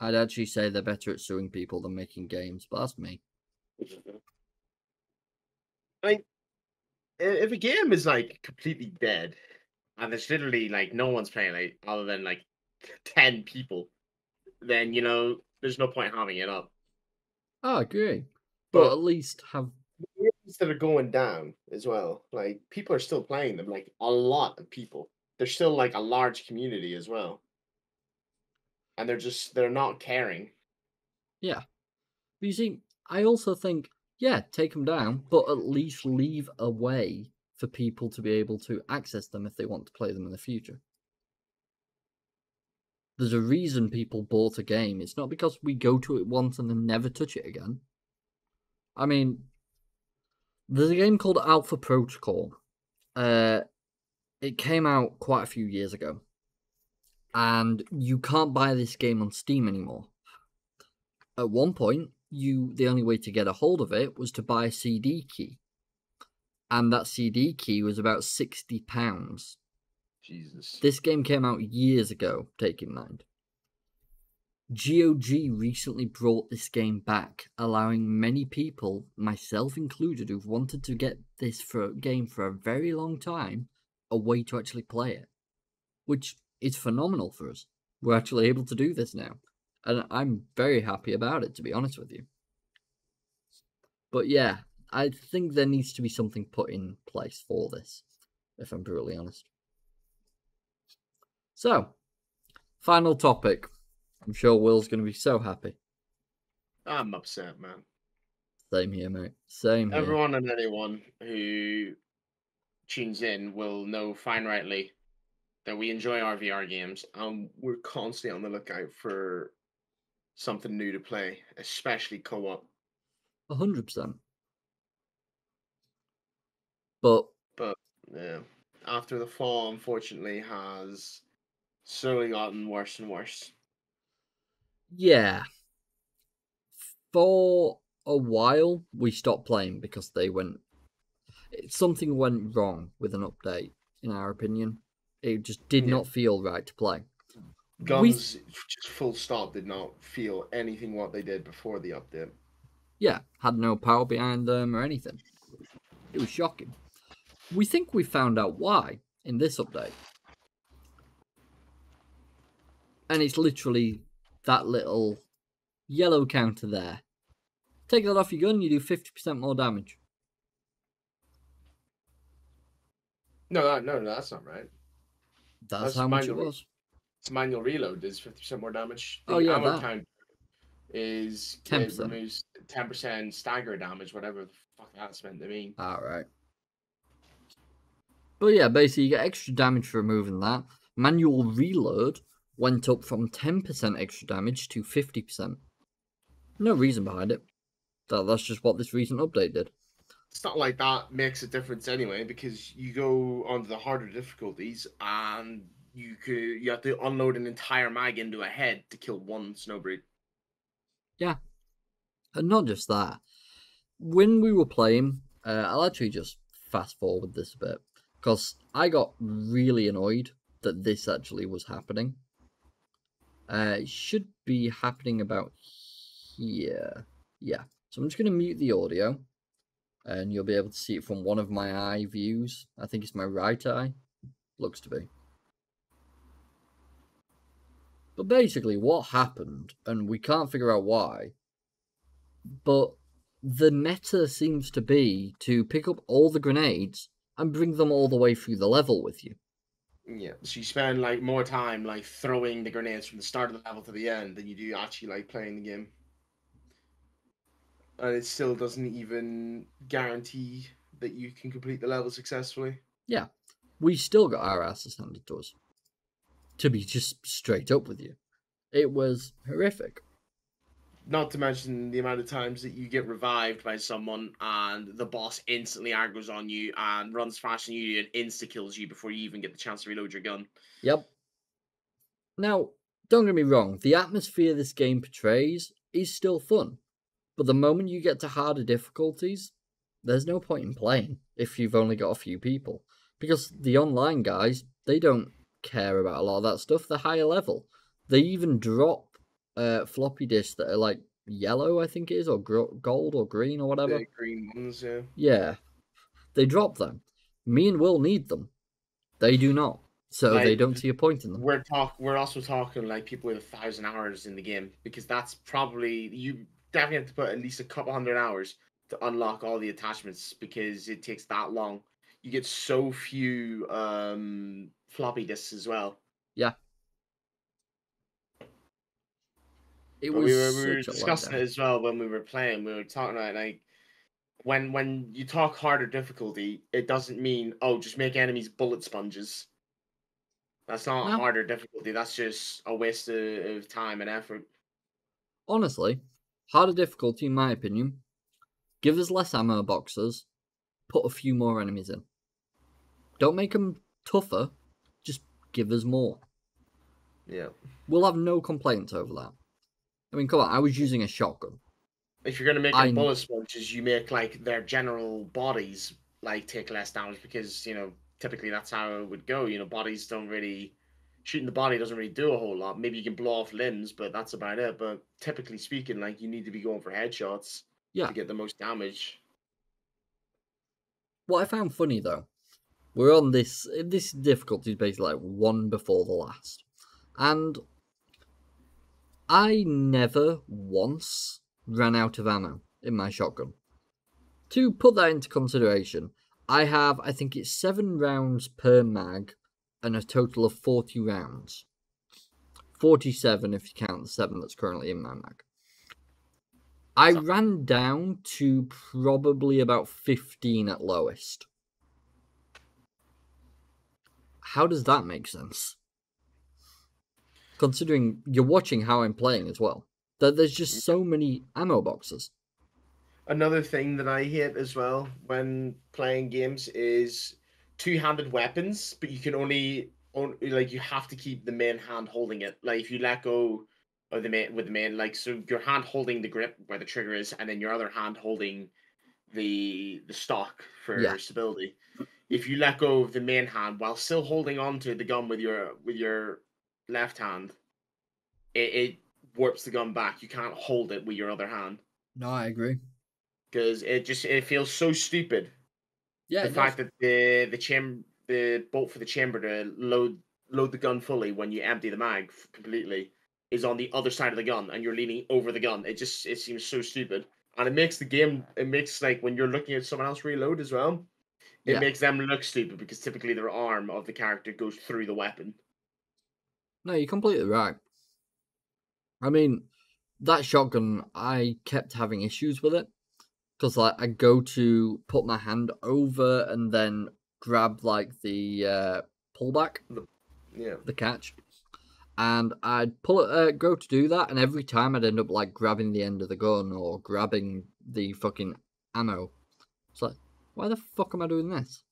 I'd actually say they're better at suing people than making games, but that's me. I mean, if a game is like completely dead and there's literally like no one's playing like other than like 10 people, then you know there's no point having it up. I agree, but at least have games that are going down as well. Like people are still playing them, like a lot of people. There's still like a large community as well, and they're not caring. Yeah, but you see, I also think take them down, but at least leave a way for people to be able to access them if they want to play them in the future. There's a reason people bought a game. It's not because we go to it once and then never touch it again. I mean, there's a game called Alpha Protocol. It came out quite a few years ago. And you can't buy this game on Steam anymore. At one point, the only way to get a hold of it was to buy a CD key. And that CD key was about £60. Jesus. This game came out years ago, take in mind. GOG recently brought this game back, allowing many people, myself included, who've wanted to get this game for a very long time, a way to actually play it. Which is phenomenal for us. We're actually able to do this now. And I'm very happy about it, to be honest with you. But yeah, I think there needs to be something put in place for this, if I'm brutally honest. So, final topic. I'm sure Will's going to be so happy. I'm upset, man. Same here, mate. Same here. Everyone and anyone who tunes in will know fine rightly that we enjoy RVR games. We're constantly on the lookout for something new to play, especially co-op. 100%. But, yeah. After the Fall, unfortunately, has slowly gotten worse and worse. Yeah. For a while, we stopped playing because something went wrong with an update, in our opinion. It just did not feel right to play. Just full stop, did not feel anything what they did before the update. Yeah, had no power behind them or anything. It was shocking. We think we found out why in this update. And it's literally that little yellow counter there. Take that off your gun, you do 50% more damage. No, that's not right. That's how much it was. It's manual reload is 50% more damage. The ammo counter is 10%. Removes 10% stagger damage, whatever the fuck that's meant to mean. Alright. But yeah, basically you get extra damage for removing that. Manual reload went up from 10% extra damage to 50%. No reason behind it. That's just what this recent update did. It's not like that makes a difference anyway, because you go onto the harder difficulties and you have to unload an entire mag into a head to kill one snowbreed. Yeah. And not just that. When we were playing, I'll actually just fast forward this a bit, because I got really annoyed that this actually was happening. It should be happening about here. Yeah. So I'm just going to mute the audio. And you'll be able to see it from one of my eye views. I think it's my right eye. Looks to be. But basically what happened, and we can't figure out why, but the meta seems to be to pick up all the grenades and bring them all the way through the level with you. Yeah, so you spend like more time like throwing the grenades from the start of the level to the end than you do actually like playing the game, and it still doesn't even guarantee that you can complete the level successfully. Yeah, we still got our asses handed to us. To be just straight up with you, it was horrific. Not to mention the amount of times that you get revived by someone and the boss instantly aggroes on you and runs faster than you and insta-kills you before you even get the chance to reload your gun. Yep. Now, don't get me wrong, the atmosphere this game portrays is still fun. But the moment you get to harder difficulties, there's no point in playing if you've only got a few people. Because the online guys, they don't care about a lot of that stuff. They're higher level. They even drop floppy disks that are like yellow, I think it is, or gold or green or whatever. The green ones, yeah. Yeah. They drop them. Me and Will need them. They do not. So like, they don't see a point in them. We're also talking like people with 1,000 hours in the game, because that's probably, you definitely have to put at least a couple hundred hours to unlock all the attachments, because it takes that long. You get so few floppy disks as well. Yeah. It was we were discussing it as well when we were playing. We were talking about like when you talk harder difficulty, it doesn't mean, oh, just make enemies bullet sponges. That's not harder difficulty. That's just a waste of time and effort. Honestly, harder difficulty, in my opinion, give us less ammo boxes, put a few more enemies in. Don't make them tougher, just give us more. Yeah. We'll have no complaints over that. I mean, come on, I was using a shotgun. If you're going to make them bullet sponges, you make, like, their general bodies, like, take less damage because, you know, typically that's how it would go. You know, bodies don't really... Shooting the body doesn't really do a whole lot. Maybe you can blow off limbs, but that's about it. But typically speaking, like, you need to be going for headshots to get the most damage. What I found funny, though, we're on this... This difficulty is basically, like, one before the last. And I never once ran out of ammo in my shotgun. To put that into consideration... I have, I think it's 7 rounds per mag, and a total of 40 rounds. 47 if you count the 7 that's currently in my mag. I ran down to probably about 15 at lowest. How does that make sense? Considering you're watching how I'm playing as well. That there's just so many ammo boxes. Another thing that I hate as well when playing games is two-handed weapons, but you can only like, you have to keep the main hand holding it. Like, if you let go of the main, like, so your hand holding the grip where the trigger is, and then your other hand holding the stock for stability. If you let go of the main hand while still holding on to the gun with your left hand, it warps the gun back. You can't hold it with your other hand. No, I agree. Because it feels so stupid. Yeah. The fact that the bolt for the chamber to load the gun fully when you empty the mag completely is on the other side of the gun, and you're leaning over the gun. It seems so stupid, and it makes the game. It makes, like, when you're looking at someone else reload as well, it makes them look stupid, because typically their arm of the character goes through the weapon. No, you're completely right. I mean, that shotgun, I kept having issues with it. Because, like, I go to put my hand over and then grab, like, the pullback. Yeah. The catch. And I'd go to do that, and every time I'd end up, like, grabbing the end of the gun or grabbing the fucking ammo. It's like, why the fuck am I doing this?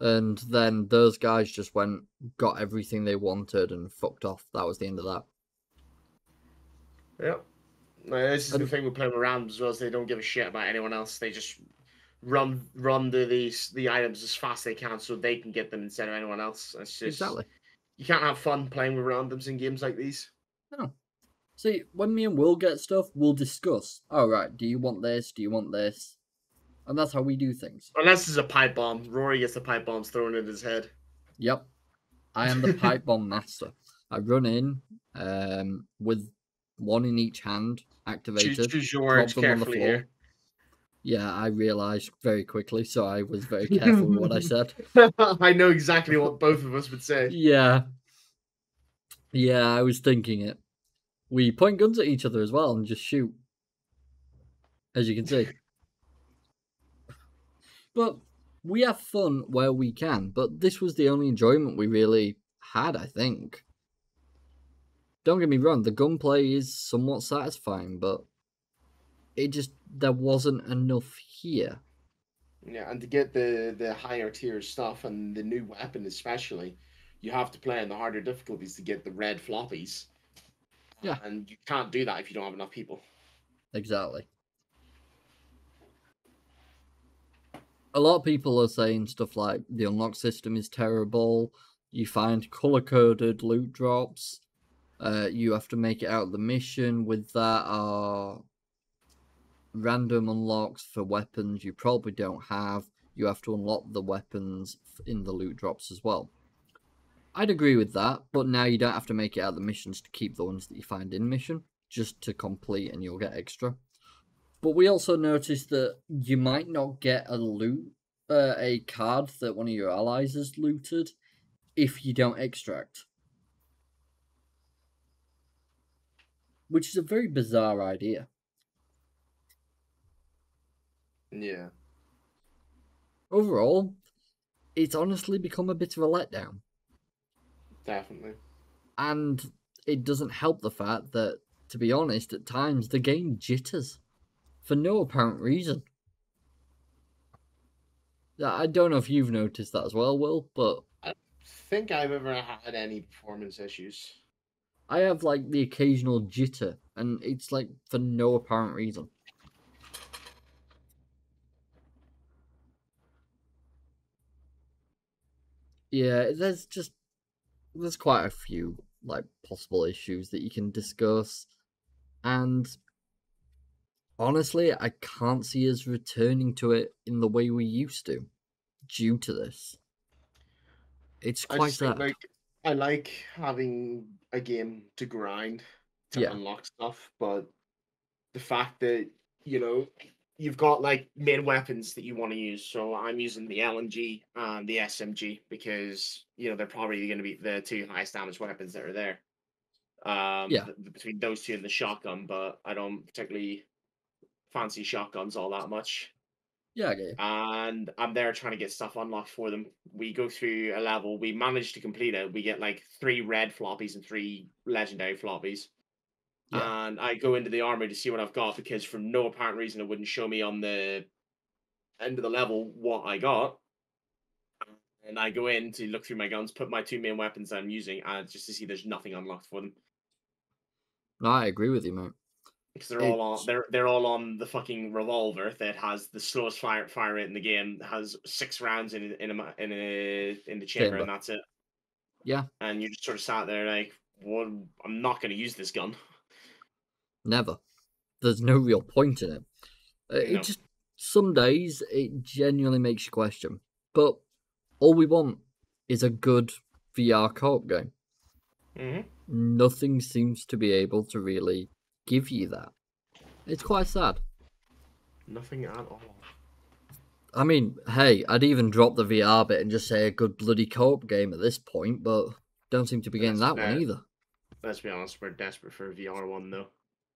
And then those guys just went, got everything they wanted, and fucked off. That was the end of that. Yep. This is the thing with playing around as well, is they don't give a shit about anyone else. They just run the items as fast as they can so they can get them instead of anyone else. It's just, exactly. You can't have fun playing with randoms in games like these. No. See, when me and Will get stuff, we'll discuss. Oh, right, do you want this? Do you want this? And that's how we do things. Unless there's a pipe bomb. Rory gets the pipe bombs thrown in his head. Yep. I am the pipe bomb master. I run in with one in each hand activated. Choose your words carefully here. Yeah, I realised very quickly, so I was very careful with what I said. I know exactly what both of us would say. Yeah. Yeah, I was thinking it. We point guns at each other as well and just shoot. As you can see. But we have fun where we can. But this was the only enjoyment we really had, I think. Don't get me wrong, the gunplay is somewhat satisfying, but it just, there wasn't enough here. Yeah, and to get the higher tier stuff and the new weapon especially, you have to play in the harder difficulties to get the red floppies. Yeah. And you can't do that if you don't have enough people. Exactly. A lot of people are saying stuff like the unlock system is terrible. You find color-coded loot drops. You have to make it out of the mission. With that are random unlocks for weapons you probably don't have. You have to unlock the weapons in the loot drops as well. I'd agree with that, but now you don't have to make it out of the missions to keep the ones that you find in mission, just to complete and you'll get extra. But we also noticed that you might not get a loot, a card that one of your allies has looted if you don't extract. Which is a very bizarre idea. Yeah. Overall, it's honestly become a bit of a letdown. Definitely. And it doesn't help the fact that, to be honest, at times the game jitters for no apparent reason. I don't know if you've noticed that as well, Will, but I don't think I've ever had any performance issues. I have, like, the occasional jitter, and it's, like, for no apparent reason. Yeah, there's quite a few, like, possible issues that you can discuss. And honestly, I can't see us returning to it in the way we used to due to this. It's quite sad. I like having a game to grind, to unlock stuff, but the fact that, you know, you've got, like, main weapons that you want to use. So I'm using the LMG and the SMG because, you know, they're probably going to be the two highest damage weapons that are there. Between those two and the shotgun, but I don't particularly fancy shotguns all that much. Yeah, I get you. And I'm there trying to get stuff unlocked for them. We go through a level. We manage to complete it. We get like 3 red floppies and 3 legendary floppies. Yeah. And I go into the armory to see what I've got because for no apparent reason it wouldn't show me on the end of the level what I got. And I go in to look through my guns, put my 2 main weapons that I'm using, and just to see there's nothing unlocked for them. No, I agree with you, mate. Because they're all on the fucking revolver that has the slowest fire rate in the game, has 6 rounds in the chamber, and that's it. Yeah. And you just sort of sat there like, well, I'm not going to use this gun. Never. There's no real point in it. It just, some days it genuinely makes you question. But all we want is a good VR co-op game. Mm-hmm. Nothing seems to be able to really give you that. It's quite sad. Nothing at all. I mean, hey, I'd even drop the VR bit and just say a good bloody co-op game at this point, but don't seem to be getting that one either. Let's be honest, we're desperate for a VR one, though.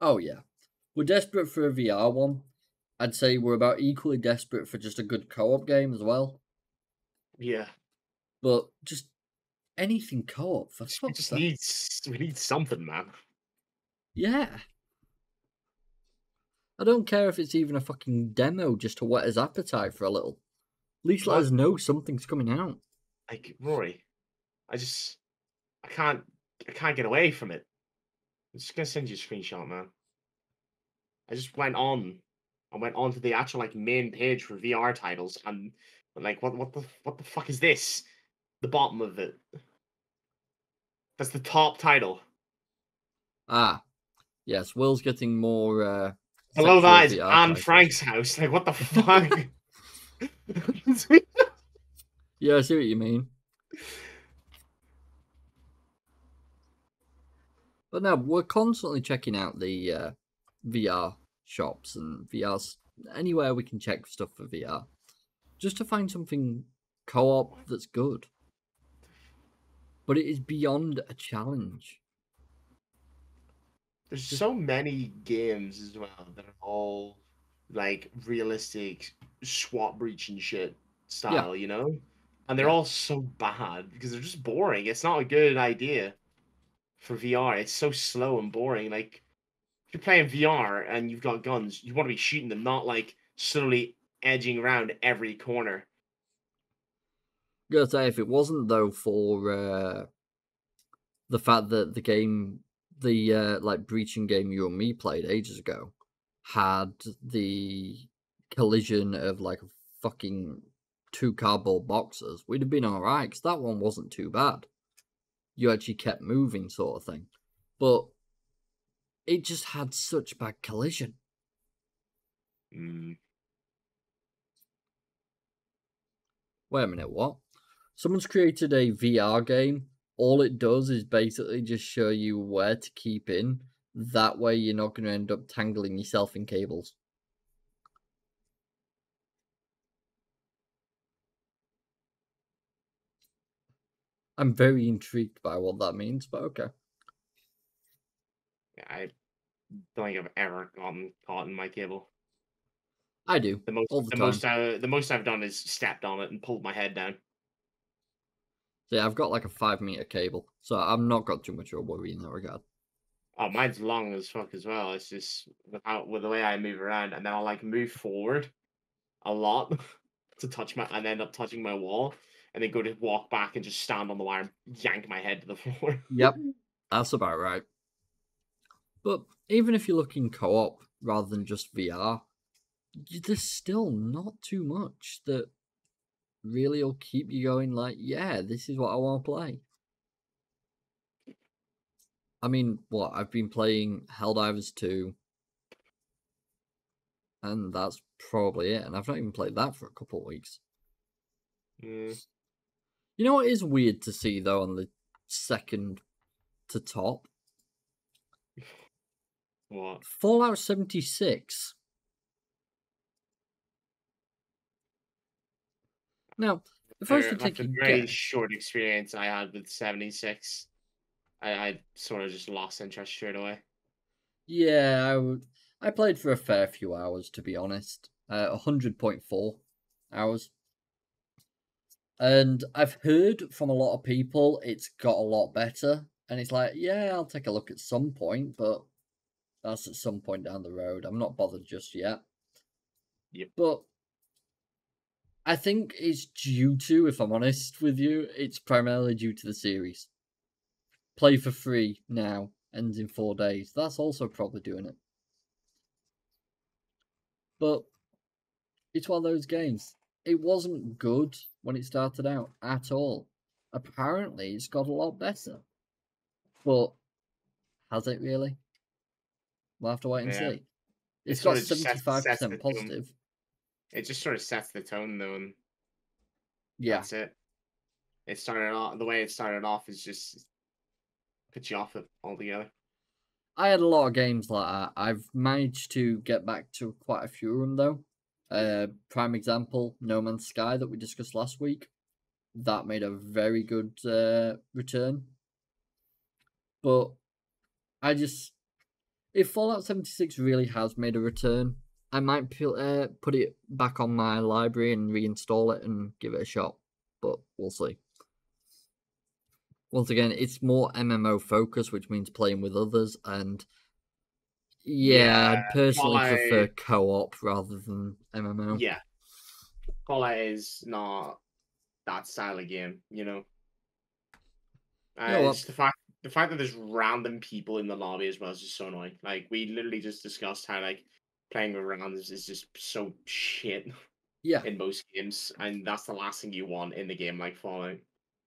Oh, yeah. We're desperate for a VR one. I'd say we're about equally desperate for just a good co-op game as well. Yeah. But just anything co-op, for fuck's sake. We need something, man. Yeah. I don't care if it's even a fucking demo just to whet his appetite for a little. At least let us know something's coming out. Like, Rory, I can't get away from it. I'm just gonna send you a screenshot, man. I just went on to the actual, like, main page for VR titles and like what the fuck is this? The bottom of it. That's the top title. Ah. Yes, Will's getting more. Below that is Anne Frank's house. Like, what the fuck? Yeah, I see what you mean. But no, we're constantly checking out the VR shops and VR anywhere we can check stuff for VR, just to find something co-op that's good. But it is beyond a challenge. There's so many games as well that are all, like, realistic SWAT breach and shit style, you know? And they're all so bad because they're just boring. It's not a good idea for VR. It's so slow and boring. Like, if you're playing VR and you've got guns, you want to be shooting them, not, like, slowly edging around every corner. I'm going to say, if it wasn't, though, for the fact that the game, the like breaching game you and me played ages ago had the collision of like fucking 2 cardboard boxes, we'd have been alright because that one wasn't too bad. You actually kept moving, sort of thing. But it just had such bad collision. Wait a minute, what? Someone's created a VR game. All it does is basically just show you where to keep in. That way you're not going to end up tangling yourself in cables. I'm very intrigued by what that means, but okay. I don't think I've ever gotten caught in my cable. I do. The most I've done is stepped on it and pulled my head down. Yeah, I've got like a 5-meter cable, so I've not got too much of a worry in that regard. Oh, mine's long as fuck as well. It's just with the way I move around, and then I'll like move forward a lot to touch my, and end up touching my wall, and then go to walk back and just stand on the wire and yank my head to the floor. Yep, that's about right. But even if you're looking co-op rather than just VR, there's still not too much that really will keep you going like, yeah, this is what I want to play. I mean, what? I've been playing Helldivers 2, and that's probably it. And I've not even played that for a couple of weeks. Mm. You know what is weird to see, though, on the second to top? What? Fallout 76. Now, if I was to take a very short experience I had with 76, I sort of just lost interest straight away. Yeah, I played for a fair few hours, to be honest. 100.4 hours. And I've heard from a lot of people it's got a lot better. And it's like, yeah, I'll take a look at some point, but that's at some point down the road. I'm not bothered just yet. Yep. But I think it's due to, if I'm honest with you, it's primarily due to the series. Play for free now, ends in 4 days. That's also probably doing it. But it's one of those games. It wasn't good when it started out at all. Apparently, it's got a lot better. But has it really? We'll have to wait and see. It's got 75% positive. It just sort of sets the tone, though. And yeah, that's it. It started off, the way it started off is just put you off it altogether. I had a lot of games like that. I've managed to get back to quite a few of them, though. Prime example, No Man's Sky that we discussed last week. That made a very good return. But I just, if Fallout 76 really has made a return, I might put it back on my library and reinstall it and give it a shot, but we'll see. Once again, it's more MMO focused, which means playing with others, and yeah, I personally prefer co-op rather than MMO. Yeah, Fallout is not that style of game, you know. It's the fact that there's random people in the lobby as well is just so annoying. Like, we literally just discussed how like playing with randoms is just so shit. Yeah. In most games, and that's the last thing you want in the game like Fallout.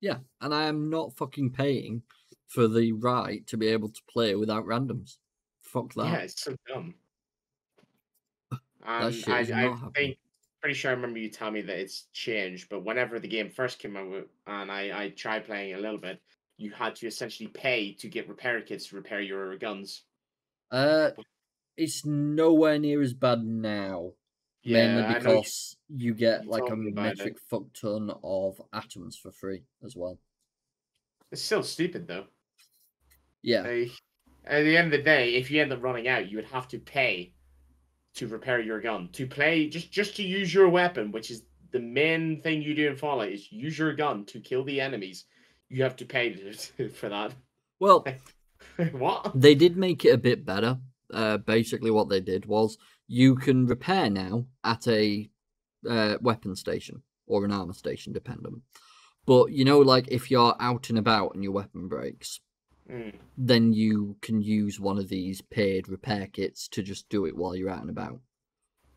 Yeah, and I am not fucking paying for the right to be able to play without randoms. Fuck that. Yeah, it's so dumb. That shit is not happening. Pretty sure I remember you telling me that it's changed, but whenever the game first came out and I tried playing it a little bit, you had to essentially pay to get repair kits to repair your guns. It's nowhere near as bad now. Yeah, mainly because you get like a metric fuck ton of atoms for free as well. It's still stupid though. Yeah. At the end of the day, if you end up running out, you would have to pay to repair your gun. To play, just to use your weapon, which is the main thing you do in Fallout, is use your gun to kill the enemies. You have to pay for that. Well, what? They did make it a bit better. Basically what they did was you can repair now at a weapon station or an armor station, depending. But, you know, like if you're out and about and your weapon breaks, then you can use one of these paid repair kits to just do it while you're out and about.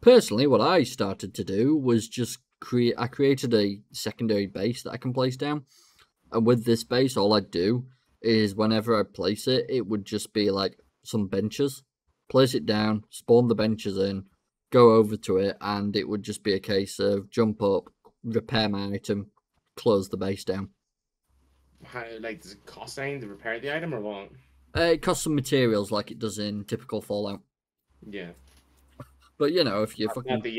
Personally, what I started to do was just I created a secondary base that I can place down. And with this base, all I do is whenever I place it, it would just be like some benches. Place it down, spawn the benches in, go over to it, and it would just be a case of jump up, repair my item, close the base down. How, like, does it cost anything to repair the item or what? It costs some materials, like it does in typical Fallout. Yeah. But, you know, if you're fucking... Not that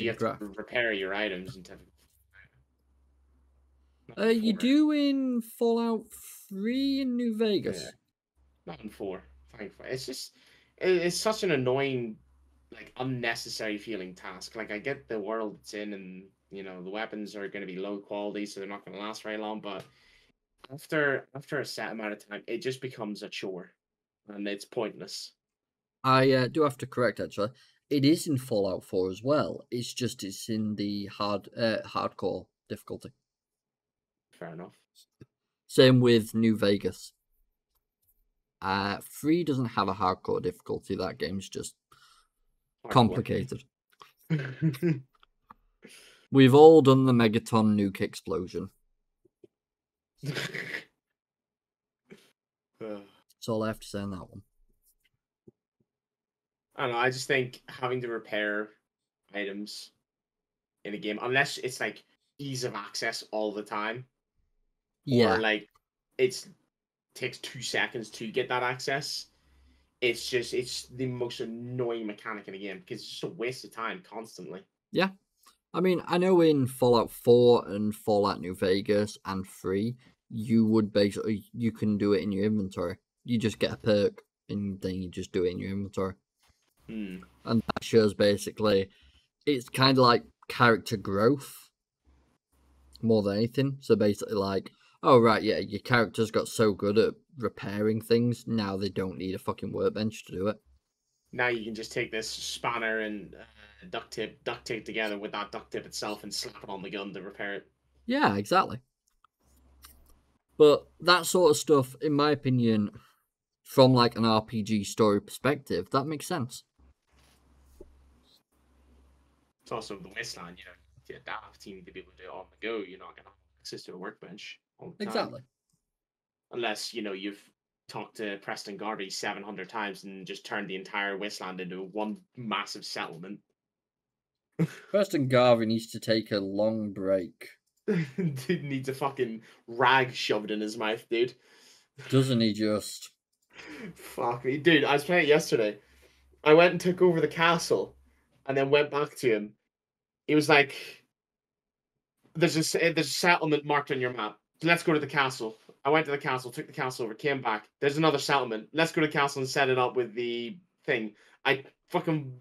you have to repair your items in typical Fallout. You do in Fallout 3 in New Vegas. Yeah. Not in 4. It's just... It's such an annoying, like, unnecessary feeling task. Like, I get the world it's in and, you know, the weapons are going to be low quality, so they're not going to last very long, but... After a set amount of time, it just becomes a chore, and it's pointless. I do have to correct, actually. It is in Fallout 4 as well. It's just it's in the hardcore difficulty. Fair enough. Same with New Vegas. 3 doesn't have a hardcore difficulty. That game's just complicated. We've all done the megaton nuke explosion. That's all I have to say on that one. I don't know, I just think having to repair items in a game, unless it's like ease of access all the time, or like it takes 2 seconds to get that access, it's the most annoying mechanic in a game because it's just a waste of time constantly. Yeah. I mean, I know in Fallout 4 and Fallout New Vegas and 3, you can do it in your inventory. You just get a perk and then you just do it in your inventory. Hmm. And that shows basically, it's kind of like character growth more than anything. So basically like, oh right, yeah, your character's got so good at repairing things, now they don't need a fucking workbench to do it. Now you can just take this spanner and duct tape together with that duct tape itself and slap it on the gun to repair it. Yeah, exactly. But that sort of stuff, in my opinion, from like an RPG story perspective, that makes sense. It's also the wasteland, you know, if you're daft, you need to be able to do it on the go, you're not going to have access to a workbench all the time. Exactly. Unless, you know, you've talked to Preston Garvey 700 times and just turned the entire wasteland into one massive settlement. Preston Garvey needs to take a long break. Dude needs a fucking rag shoved in his mouth, dude. Doesn't he just? Fuck me. Dude, I was playing it yesterday. I went and took over the castle and then went back to him. He was like, there's a settlement marked on your map. Let's go to the castle. I went to the castle, took the castle over, came back. There's another settlement. Let's go to the castle and set it up with the thing. I fucking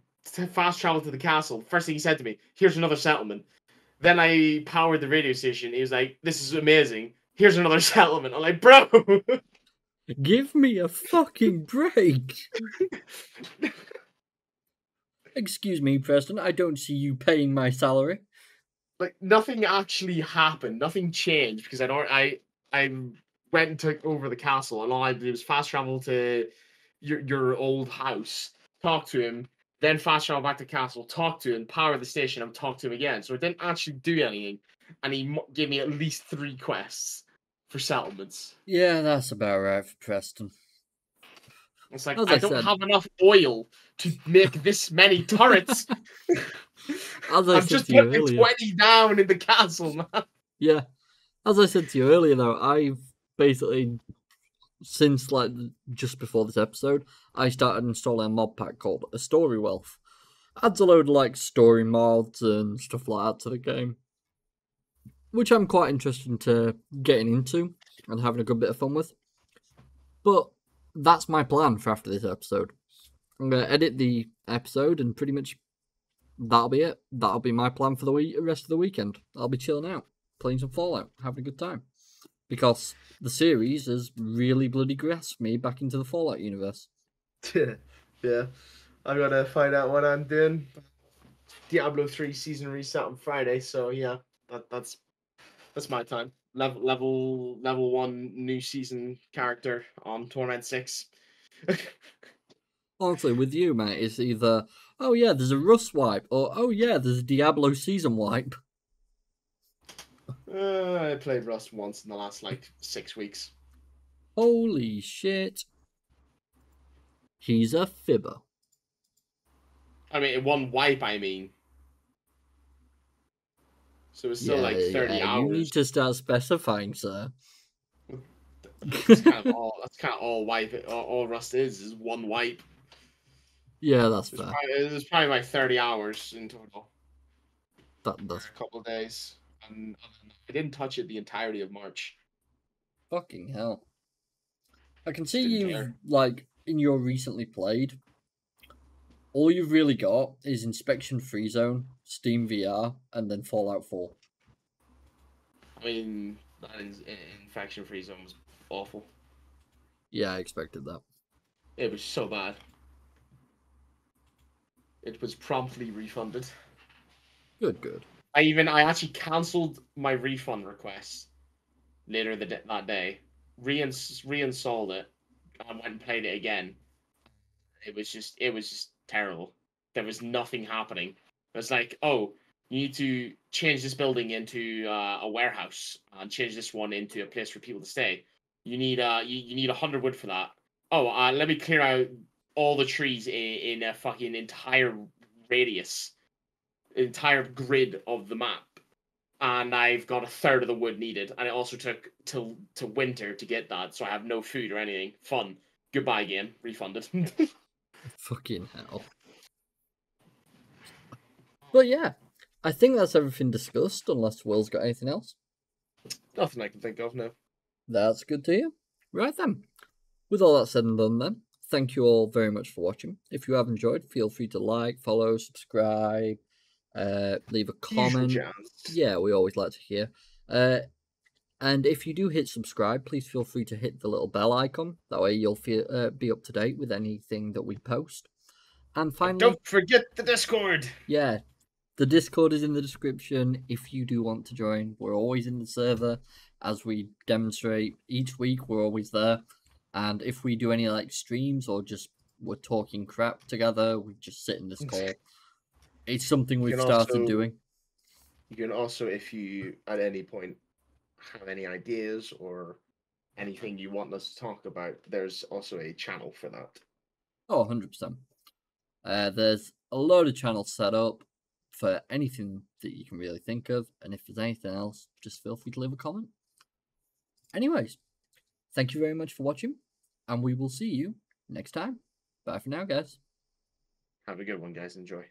fast traveled to the castle. First thing he said to me, here's another settlement. Then I powered the radio station. He was like, this is amazing. Here's another settlement. I'm like, bro. Give me a fucking break. Excuse me, Preston. I don't see you paying my salary. Like, nothing actually happened. Nothing changed because I went and took over the castle, and all I did was fast travel to your old house, talk to him, then fast travel back to the castle, talk to him, power the station, and talk to him again. So it didn't actually do anything, and he gave me at least 3 quests for settlements. Yeah, that's about right for Preston. It's like, I don't have enough oil to make this many turrets. I've just put 20 down in the castle, man. Yeah. As I said to you earlier, though, I've basically, since like just before this episode, I started installing a mod pack called A Story Wealth. Adds a load of like story mods and stuff like that to the game, which I'm quite interested into getting into and having a good bit of fun with. But that's my plan for after this episode. I'm going to edit the episode and pretty much that'll be it. That'll be my plan for the rest of the weekend. I'll be chilling out, playing some Fallout, having a good time. Because the series has really bloody grasped me back into the Fallout universe. Yeah. I'm going to find out what I'm doing. Diablo 3 season reset on Friday, so yeah, that's my time. Level 1 new season character on Torment 6. Honestly, with you, mate, it's either, oh yeah, there's a Rust wipe, or oh yeah, there's a Diablo season wipe. I played Rust once in the last, like, 6 weeks. Holy shit. He's a fibber. I mean, in one wipe, I mean. So it's still like 30 hours. You need to start specifying, sir. That's kind of all. That's kind of all wipe. All Rust is one wipe. Yeah, that's fair. It's probably like 30 hours in total. That's a couple of days, and I didn't touch it the entirety of March. Fucking hell! I can see you like in your recently played. All you've really got is Inspection Free Zone, Steam VR, and then Fallout 4. I mean, that Inspection Free Zone was awful. Yeah, I expected that. It was so bad. It was promptly refunded. Good, good. I actually cancelled my refund request later that day, reinstalled it, and went and played it again. It was just terrible. There was nothing happening. It was like, oh, you need to change this building into a warehouse and change this one into a place for people to stay. You need you need 100 wood for that. Oh, let me clear out all the trees in a fucking entire radius, entire grid of the map, and I've got a third of the wood needed. And it also took till winter to get that, so I have no food or anything. Fun. Goodbye game. Refunded. Fucking hell. But yeah, I think that's everything discussed, unless Will's got anything else. Nothing I can think of, no. That's good to hear. Right then. With all that said and done then, thank you all very much for watching. If you have enjoyed, feel free to like, follow, subscribe, leave a comment. Yeah, we always like to hear. And if you do hit subscribe, please feel free to hit the little bell icon. That way you'll be up to date with anything that we post. And finally... Don't forget the Discord! Yeah, the Discord is in the description if you do want to join. We're always in the server. As we demonstrate each week, we're always there. And if we do any like streams or just we're talking crap together, we just sit in this call. It's something we've started doing. You can also, if you at any point have any ideas or anything you want us to talk about, there's also a channel for that. Oh, 100%. There's a load of channels set up for anything that you can really think of, and if there's anything else, just feel free to leave a comment. Anyways, thank you very much for watching, and we will see you next time. Bye for now, guys. Have a good one, guys. Enjoy.